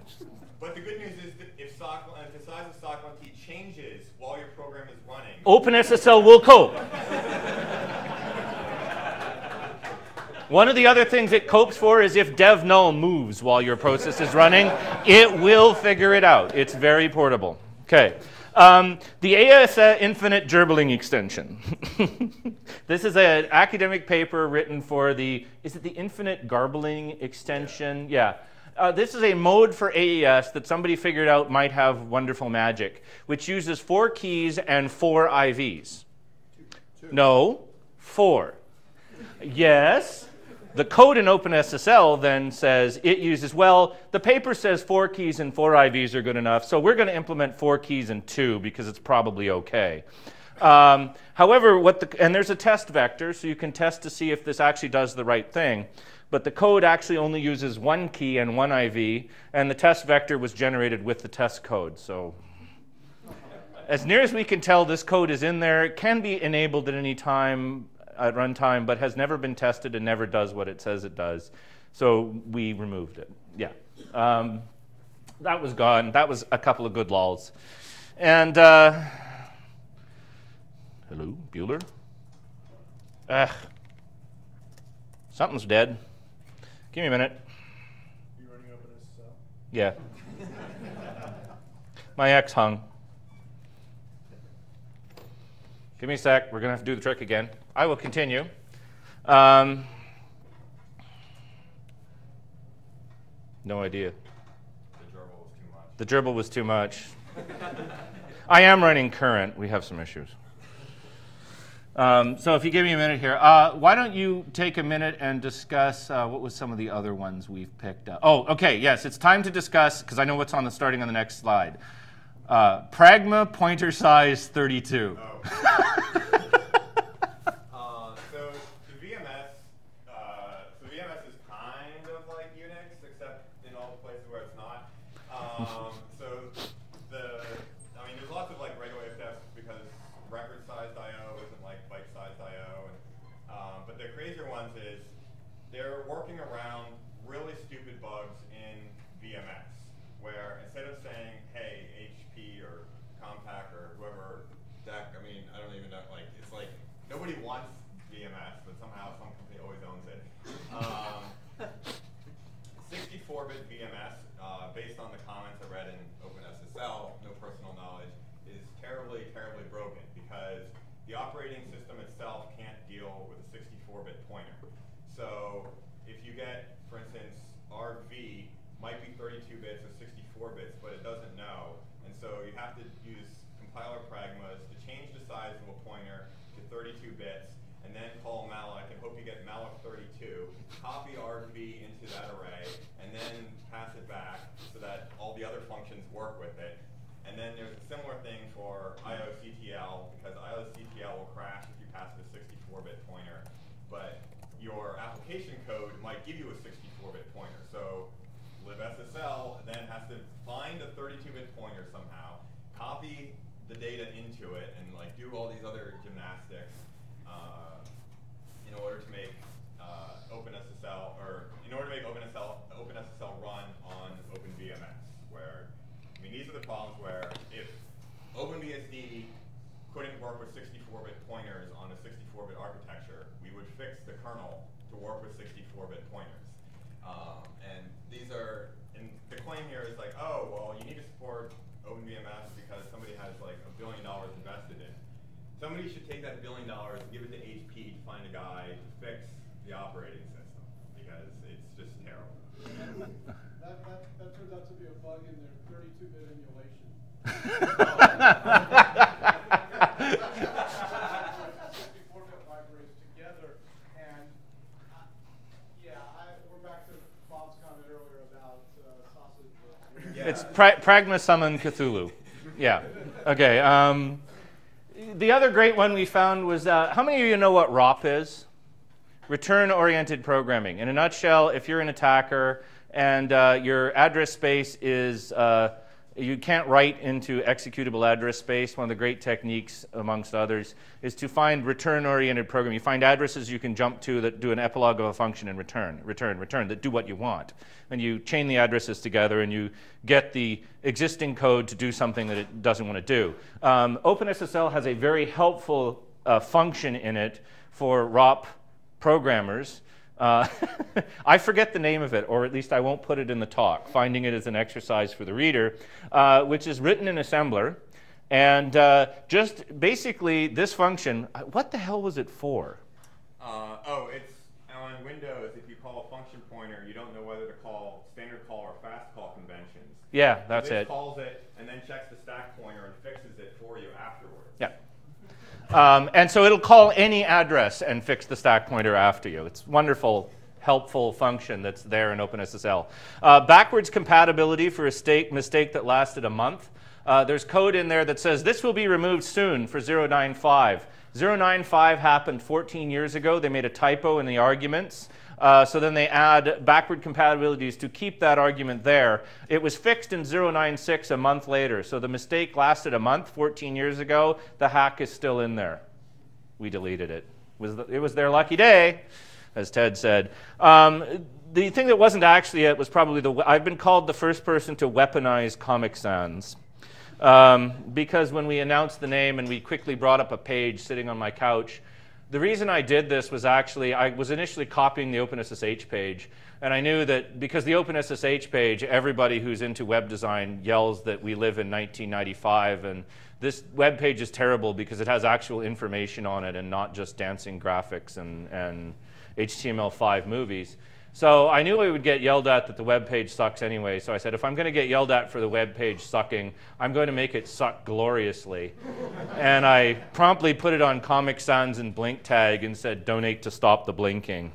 But the good news is that if the size of socklent changes while your program is running, OpenSSL will cope. One of the other things it copes for is if dev null moves while your process is running, it will figure it out. It's very portable. Okay, the AES infinite gerbling extension. This is an academic paper written for the, is it the infinite garbling extension? Yeah. This is a mode for AES that somebody figured out might have wonderful magic, which uses 4 keys and 4 IVs. No, 4. Yes. The code in OpenSSL then says it uses, well, the paper says 4 keys and 4 IVs are good enough, so we're going to implement 4 keys and 2 because it's probably okay. However, and there's a test vector, so you can test to see if this actually does the right thing. But the code actually only uses 1 key and 1 IV, and the test vector was generated with the test code. So as near as we can tell, this code is in there. It can be enabled at any time. At runtime, but has never been tested and never does what it says it does. So we removed it. Yeah. That was gone. That was a couple of good lols. And hello, Bueller? Ugh. Something's dead. Give me a minute. You running over this cell? Yeah. My ex hung. Give me a sec. We're going to have to do the trick again. I will continue. No idea. The gerbil was too much. I am running current. We have some issues. So if you give me a minute here, why don't you take a minute and discuss what was some of the other ones we've picked up? Oh, okay, yes, it's time to discuss, because I know what's on the starting on the next slide. Pragma pointer size 32. Oh. Pragma summon Cthulhu. Yeah. Okay. The other great one we found was, how many of you know what ROP is? Return-oriented programming. In a nutshell, if you're an attacker and your address space is, you can't write into executable address space, one of the great techniques, amongst others, is to find return-oriented programming. You find addresses you can jump to that do an epilogue of a function and return, that do what you want. And you chain the addresses together and you get the existing code to do something that it doesn't want to do. OpenSSL has a very helpful function in it for ROP programmers. I forget the name of it, or at least I won't put it in the talk. Finding it is an exercise for the reader, which is written in assembler. And just basically this function, what the hell was it for? It's on Windows. If you call a function pointer, you don't know whether to call standard call or fast call conventions. Yeah, that's it. It calls it and then checks the stack pointer and fixes it for you afterwards. Yeah. And so it'll call any address and fix the stack pointer after you. It's a wonderful, helpful function that's there in OpenSSL. Backwards compatibility for a mistake that lasted a month. There's code in there that says, this will be removed soon for 095. 095 happened 14 years ago. They made a typo in the arguments. So then they add backward compatibilities to keep that argument there. It was fixed in 096 a month later. So the mistake lasted a month, 14 years ago. The hack is still in there. We deleted it. It was their lucky day, as Ted said. The thing that wasn't actually it was probably I've been called the first person to weaponize Comic Sans. Because when we announced the name and we quickly brought up a page sitting on my couch, the reason I did this was actually, I was initially copying the OpenSSH page, and I knew that because the OpenSSH page, everybody who's into web design yells that we live in 1995, and this web page is terrible because it has actual information on it and not just dancing graphics and HTML5 movies. So I knew I would get yelled at that the web page sucks anyway, so I said, if I'm going to get yelled at for the web page sucking, I'm going to make it suck gloriously. And I promptly put it on Comic Sans and blink tag and said, donate to stop the blinking.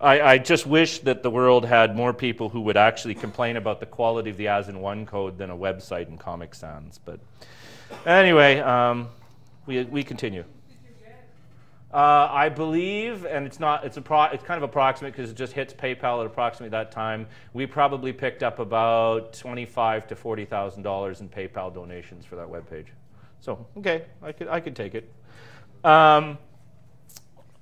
I just wish that the world had more people who would actually complain about the quality of the as-in-one code than a website in Comic Sans. But anyway, we continue. I believe, and it's not, it's kind of approximate because it just hits PayPal at approximately that time. We probably picked up about $25,000 to $40,000 in PayPal donations for that web page. So okay, I could take it.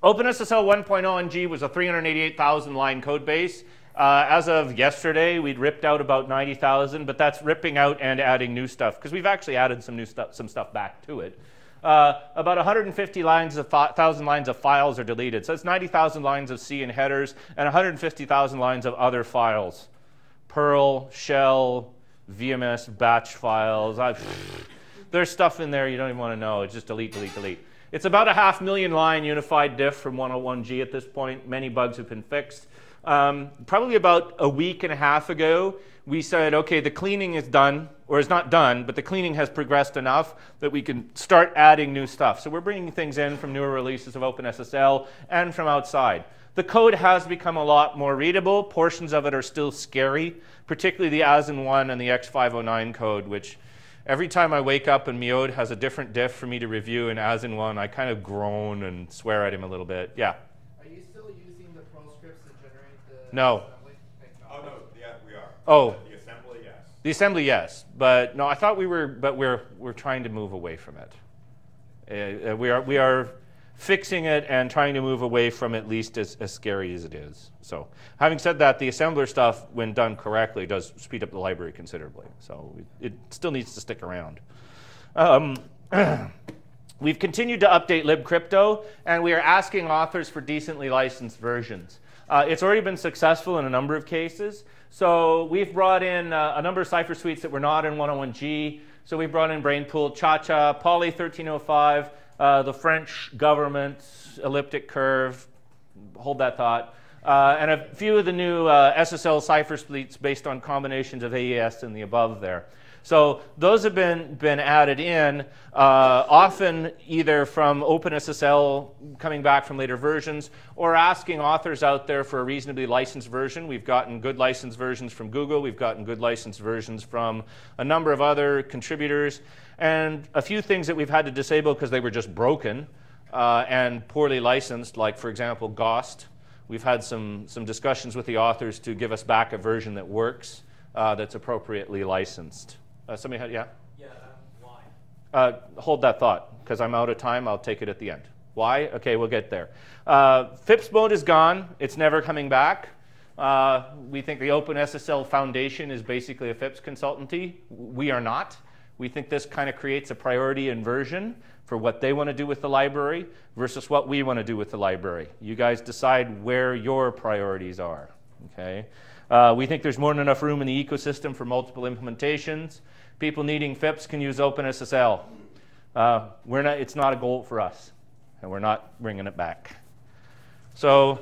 OpenSSL 1.0 NG was a 388,000 line code base. As of yesterday, we'd ripped out about 90,000, but that's ripping out and adding new stuff because we've actually added some new stuff, some stuff back to it. About 150,000 lines of files are deleted. So it's 90,000 lines of C and headers and 150,000 lines of other files. Perl, shell, VMS, batch files. There's stuff in there you don't even want to know. It's just delete, delete, delete. It's about a 500,000 line unified diff from 101G at this point. Many bugs have been fixed. Probably about a week and a half ago, we said, okay, the cleaning is done, or it's not done, but the cleaning has progressed enough that we can start adding new stuff. So we're bringing things in from newer releases of OpenSSL and from outside. The code has become a lot more readable. Portions of it are still scary, particularly the as-in-1 and the X509 code, which every time I wake up and Miod has a different diff for me to review in as-in-1, I kind of groan and swear at him a little bit. Yeah? Are you still using the Perl scripts to generate the No. assembly? Oh, no. Oh, the assembly, yes. The assembly, yes, but no. I thought we were, but we're trying to move away from it. We are fixing it and trying to move away from at least as scary as it is. So, having said that, the assembler stuff, when done correctly, does speed up the library considerably. So it still needs to stick around. We've continued to update libcrypto, and we are asking authors for decently licensed versions. It's already been successful in a number of cases. So we've brought in a number of cipher suites that were not in 101G. So we brought in Brainpool, Cha-Cha, Poly 1305, the French government, elliptic curve, hold that thought, and a few of the new SSL cipher suites based on combinations of AES and the above there. So those have been added in, often either from OpenSSL coming back from later versions or asking authors out there for a reasonably licensed version. We've gotten good licensed versions from Google. We've gotten good licensed versions from a number of other contributors. And a few things that we've had to disable because they were just broken and poorly licensed, like, for example, Ghost. We've had some discussions with the authors to give us back a version that works, that's appropriately licensed. Somebody had, yeah? Yeah, why? Hold that thought, because I'm out of time. I'll take it at the end. Why? Okay, we'll get there. FIPS mode is gone. It's never coming back. We think the OpenSSL Foundation is basically a FIPS consultancy. We are not. We think this kind of creates a priority inversion for what they want to do with the library versus what we want to do with the library. You guys decide where your priorities are, okay? We think there's more than enough room in the ecosystem for multiple implementations. People needing FIPS can use OpenSSL. It's not a goal for us, and we're not bringing it back. So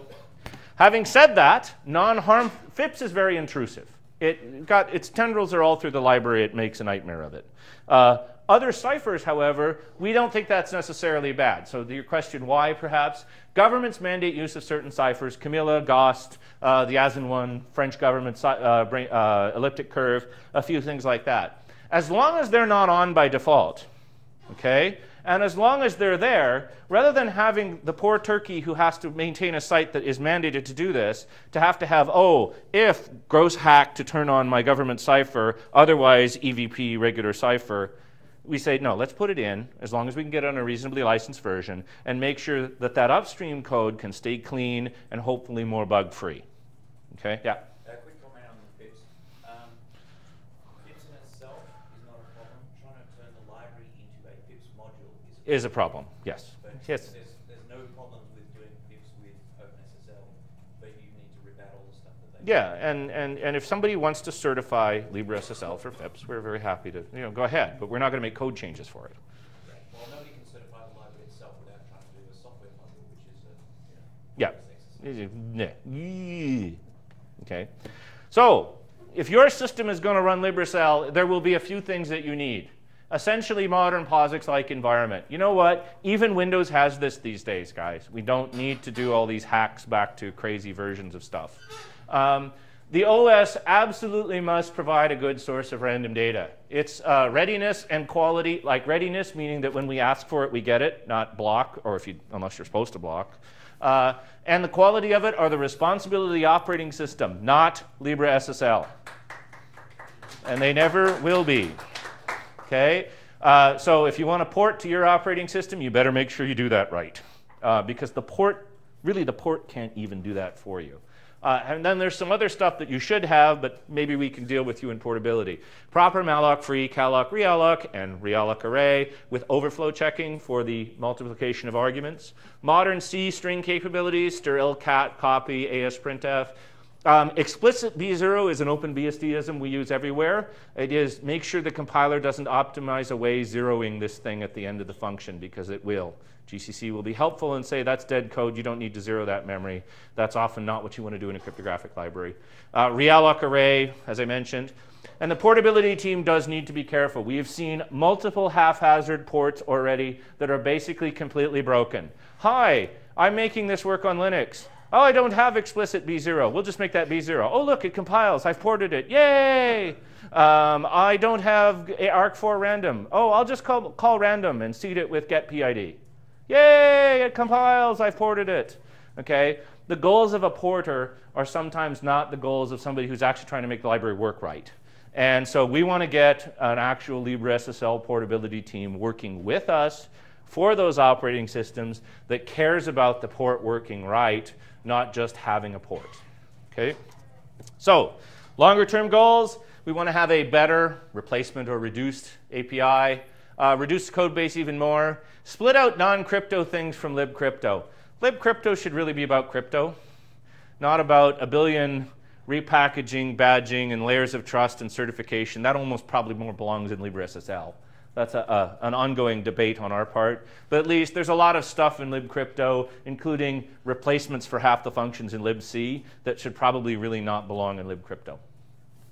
having said that, non-harm FIPS is very intrusive. Its tendrils are all through the library. It makes a nightmare of it. Other ciphers, however, we don't think that's necessarily bad. So your question why, perhaps. Governments mandate use of certain ciphers, Camilla, Ghost, the as-in-1, French government, elliptic curve, a few things like that. As long as they're not on by default, okay? And as long as they're there, rather than having the poor turkey who has to maintain a site that is mandated to do this, to have, oh, if gross hack to turn on my government cipher, otherwise EVP regular cipher, we say, no, let's put it in as long as we can get on a reasonably licensed version and make sure that that upstream code can stay clean and hopefully more bug-free. Okay, yeah? A quick comment on the FIPS. FIPS in itself is not a problem. Trying to turn the library into a FIPS module is a problem. Yes. Yes. There's no problem with doing FIPS with OpenSSL, but you need to rip out all the stuff that they do. Yeah, and if somebody wants to certify LibreSSL for FIPS, we're very happy to, go ahead, but we're not going to make code changes for it. Right. Well, nobody can certify the library itself without trying to do a software module, which is Okay. So if your system is going to run LibreSSL, there will be a few things that you need. Essentially modern POSIX-like environment. You know what? Even Windows has this these days, guys. We don't need to do all these hacks back to crazy versions of stuff. The OS absolutely must provide a good source of random data. It's readiness and quality, like readiness meaning that when we ask for it, we get it, not block, or if you, unless you're supposed to block. And the quality of it are the responsibility of the operating system, not LibreSSL. And they never will be. Okay? So if you want to port to your operating system, you better make sure you do that right. Because the port, really the port can't even do that for you. And then there's some other stuff that you should have, but maybe we can deal with you in portability. Proper malloc, free, calloc, realloc, and realloc array with overflow checking for the multiplication of arguments. Modern C string capabilities, strlcat, copy, asprintf. Explicit bzero is an OpenBSDism we use everywhere. It is make sure the compiler doesn't optimize away zeroing this thing at the end of the function, because it will. GCC will be helpful and say that's dead code, you don't need to zero that memory. That's often not what you want to do in a cryptographic library. Realloc array, as I mentioned. And the portability team does need to be careful. We have seen multiple haphazard ports already that are basically completely broken. Hi, I'm making this work on Linux. Oh, I don't have explicit bzero. We'll just make that bzero. Oh, look, it compiles. I've ported it. Yay! I don't have arc4 random. Oh, I'll just call random and seed it with getpid. Yay! It compiles. I've ported it. Okay? The goals of a porter are sometimes not the goals of somebody who's actually trying to make the library work right. And so we want to get an actual LibreSSL portability team working with us for those operating systems that cares about the port working right, not just having a port. Okay? So, longer term goals, we want to have a better replacement or reduced API, reduce the code base even more, split out non-crypto things from libcrypto. Libcrypto should really be about crypto, not about a billion repackaging, badging, and layers of trust and certification. That almost probably more belongs in LibreSSL. That's an ongoing debate on our part. But at least there's a lot of stuff in libcrypto, including replacements for half the functions in libc that should probably really not belong in libcrypto.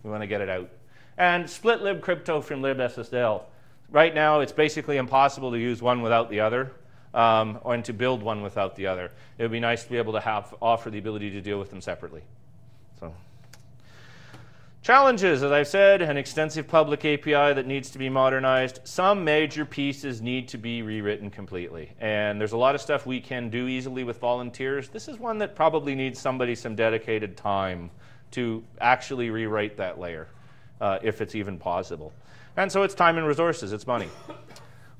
We want to get it out. And split libcrypto from libssl. Right now, it's basically impossible to use one without the other, and to build one without the other. It would be nice to be able to offer the ability to deal with them separately. So. Challenges, as I've said, an extensive public API that needs to be modernized. Some major pieces need to be rewritten completely. And there's a lot of stuff we can do easily with volunteers. This is one that probably needs somebody some dedicated time to actually rewrite that layer, if it's even possible. And so it's time and resources, it's money.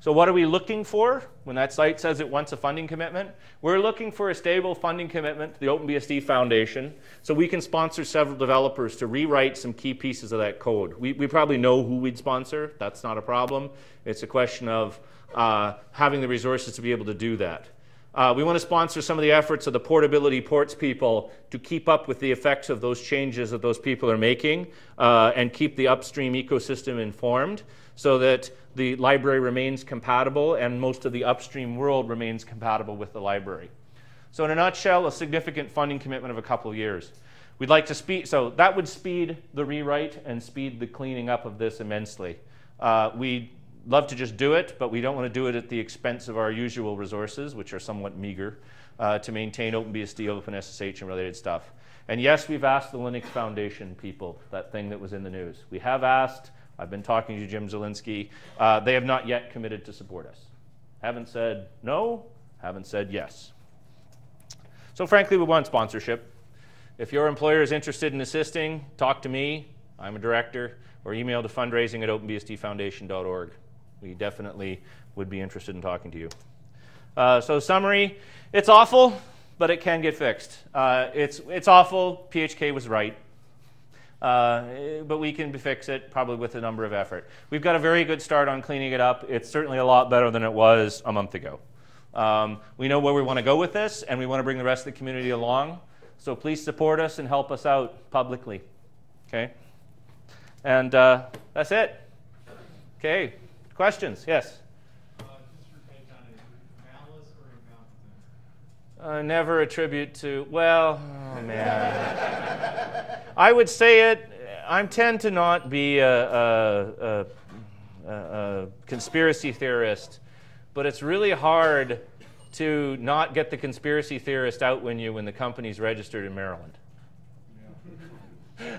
So what are we looking for when that site says it wants a funding commitment? We're looking for a stable funding commitment to the OpenBSD Foundation so we can sponsor several developers to rewrite some key pieces of that code. We probably know who we'd sponsor. That's not a problem. It's a question of having the resources to be able to do that. We want to sponsor some of the efforts of the portability ports people to keep up with the effects of those changes that those people are making and keep the upstream ecosystem informed so that the library remains compatible and most of the upstream world remains compatible with the library. So in a nutshell, a significant funding commitment of a couple of years. We'd like to speed, so that would speed the rewrite and speed the cleaning up of this immensely. We'd love to just do it, but we don't want to do it at the expense of our usual resources, which are somewhat meager, to maintain OpenBSD, OpenSSH, and related stuff. And yes, we've asked the Linux Foundation people, that thing that was in the news. We have asked. I've been talking to Jim Zielinski. They have not yet committed to support us. Haven't said no, haven't said yes. So frankly, we want sponsorship. If your employer is interested in assisting, talk to me. I'm a director, or email to fundraising@openbsdfoundation.org. We definitely would be interested in talking to you. So summary, it's awful, but it can get fixed. It's awful, PHK was right. But we can fix it probably with a number of effort. We've got a very good start on cleaning it up. It's certainly a lot better than it was a month ago. We know where we want to go with this, and we want to bring the rest of the community along. So please support us and help us out publicly. Okay? And that's it. Okay. Questions? Yes? Just your take on it. Malice or Never attribute to, well, oh man. I would say it, I tend to not be a conspiracy theorist, but it's really hard to not get the conspiracy theorist out when the company's registered in Maryland. Yeah.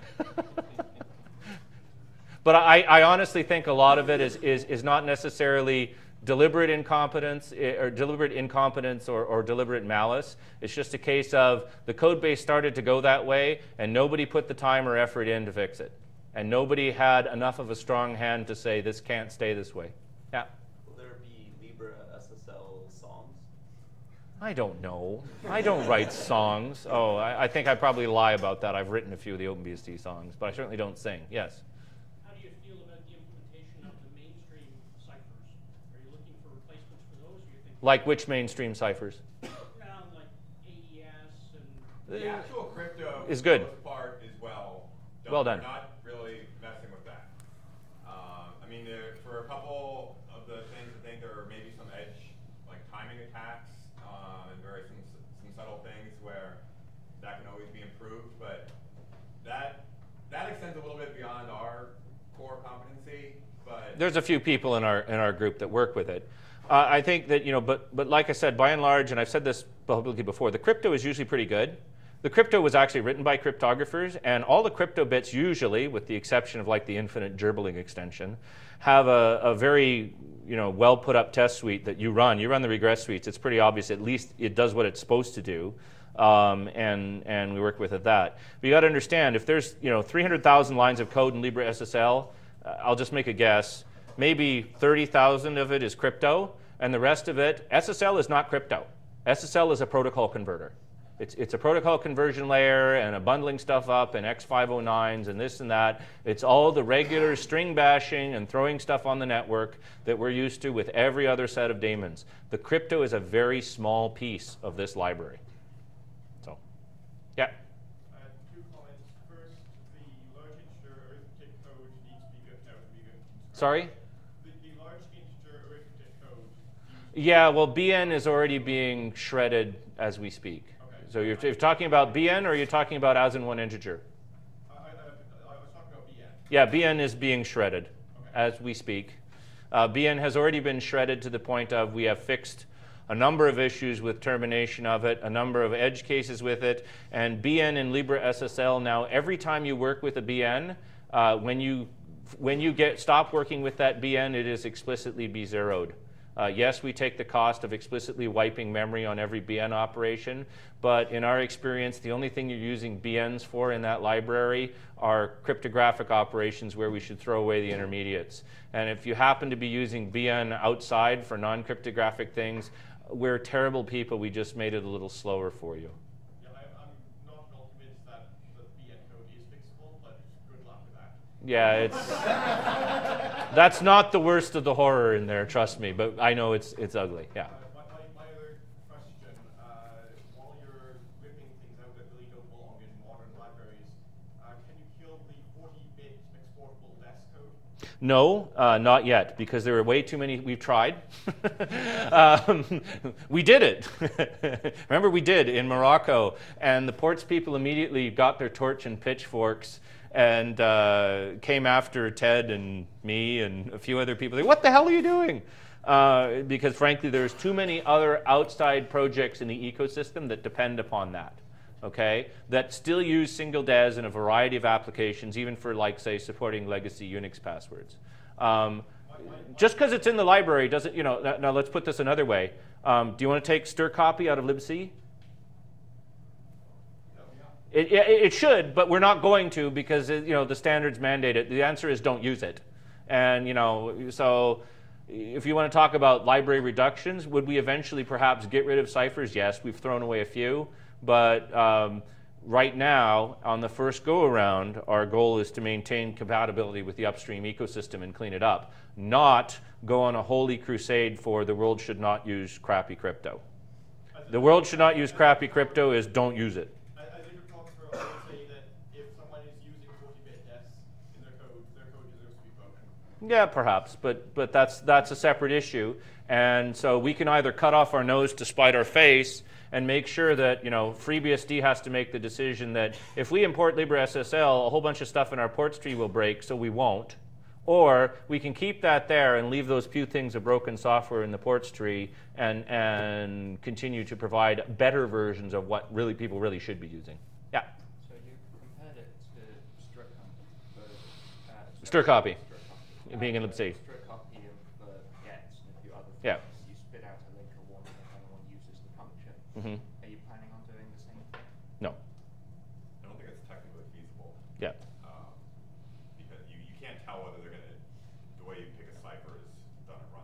But I honestly think a lot of it is not necessarily deliberate incompetence or deliberate incompetence or deliberate malice. It's just a case of the code base started to go that way and nobody put the time or effort in to fix it. And nobody had enough of a strong hand to say this can't stay this way. Yeah? Will there be LibreSSL songs? I don't know. I don't write songs. Oh, I think I probably lie about that. I've written a few of the OpenBSD songs, but I certainly don't sing. Yes? Like which mainstream ciphers? Like AES and the actual crypto is good. For the most part is well done. Well done. We're not really messing with that. I mean, for a couple of the things, I think there are maybe some edge, like timing attacks, and various some subtle things where that can always be improved. But that extends a little bit beyond our core competency. But there's a few people in our group that work with it. I think that, but like I said, by and large, and I've said this publicly before, the crypto is usually pretty good. The crypto was actually written by cryptographers, and all the crypto bits usually, with the exception of like the infinite gerbiling extension, have a very, well put up test suite that you run. You run the regress suites. It's pretty obvious. At least it does what it's supposed to do, and we work with it that. But you got to understand, if there's 300,000 lines of code in LibreSSL, I'll just make a guess. Maybe 30,000 of it is crypto, and the rest of it, SSL is not crypto. SSL is a protocol converter. It's a protocol conversion layer and a bundling stuff up and X509s and this and that. It's all the regular string bashing and throwing stuff on the network that we're used to with every other set of daemons. The crypto is a very small piece of this library. So, yeah. Sorry? Yeah, well, BN is already being shredded as we speak. Okay. So you're talking about BN, or you're talking about as in one integer? I was talking about BN. Yeah, BN is being shredded as we speak. BN has already been shredded to the point of we have fixed a number of issues with termination of it, a number of edge cases with it, and BN in LibreSSL now, every time you work with a BN, when you stop working with that BN, it is explicitly bzeroed. Yes, we take the cost of explicitly wiping memory on every BN operation, but in our experience, the only thing you're using BNs for in that library are cryptographic operations where we should throw away the intermediates. And if you happen to be using BN outside for non-cryptographic things, we're terrible people. We just made it a little slower for you. Yeah, I'm not convinced that the BN code is fixable, but good luck with that. Yeah, that's not the worst of the horror in there, trust me, but I know it's ugly, yeah. My other question, while you're ripping things out that really don't belong in modern libraries, can you kill the 40-bit exportable DAS code? No, not yet, because there are way too many. We've tried. We did it. Remember, we did in Morocco, and the ports people immediately got their torch and pitchforks and came after Ted and me and a few other people. They, what the hell are you doing? Because frankly, there's too many other outside projects in the ecosystem that depend upon that, okay? That still use single DAS in a variety of applications, even for like, say, supporting legacy Unix passwords. Just because it's in the library doesn't, now let's put this another way. Do you want to take strcpy out of libc? It should, but we're not going to because the standards mandate it. The answer is don't use it. And so if you want to talk about library reductions, would we eventually perhaps get rid of ciphers? Yes, we've thrown away a few, but right now on the first go around, our goal is to maintain compatibility with the upstream ecosystem and clean it up, not go on a holy crusade for the world should not use crappy crypto. The world should not use crappy crypto is don't use it. Yeah, perhaps, but that's a separate issue. And so we can either cut off our nose to spite our face and make sure that, you know, FreeBSD has to make the decision that if we import LibreSSL, a whole bunch of stuff in our ports tree will break, so we won't. Or we can keep that there and leave those few things of broken software in the ports tree and continue to provide better versions of what really people really should be using. Yeah? So you compared it to strcpy. Strcpy. Being in libc. Strcpy of the get and a few other things. Yeah. You spit out a link or one and everyone uses the function. Mm-hmm. Are you planning on doing the same thing? No. I don't think it's technically feasible. Yeah.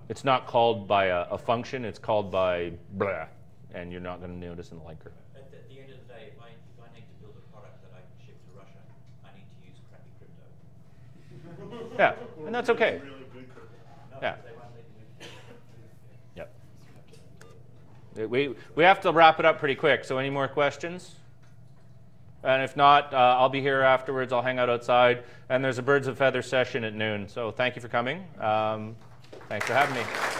It's not called by a function, it's called by blah, and you're not going to notice in the linker. At the end of the day, if I need to build a product that I can ship to Russia, I need to use crappy crypto. Yeah, and that's okay. Really good crypto. No, yeah. Yep. We have to wrap it up pretty quick, so any more questions? And if not, I'll be here afterwards, I'll hang out outside, and there's a Birds of Feather session at noon, so thank you for coming. Thanks for having me.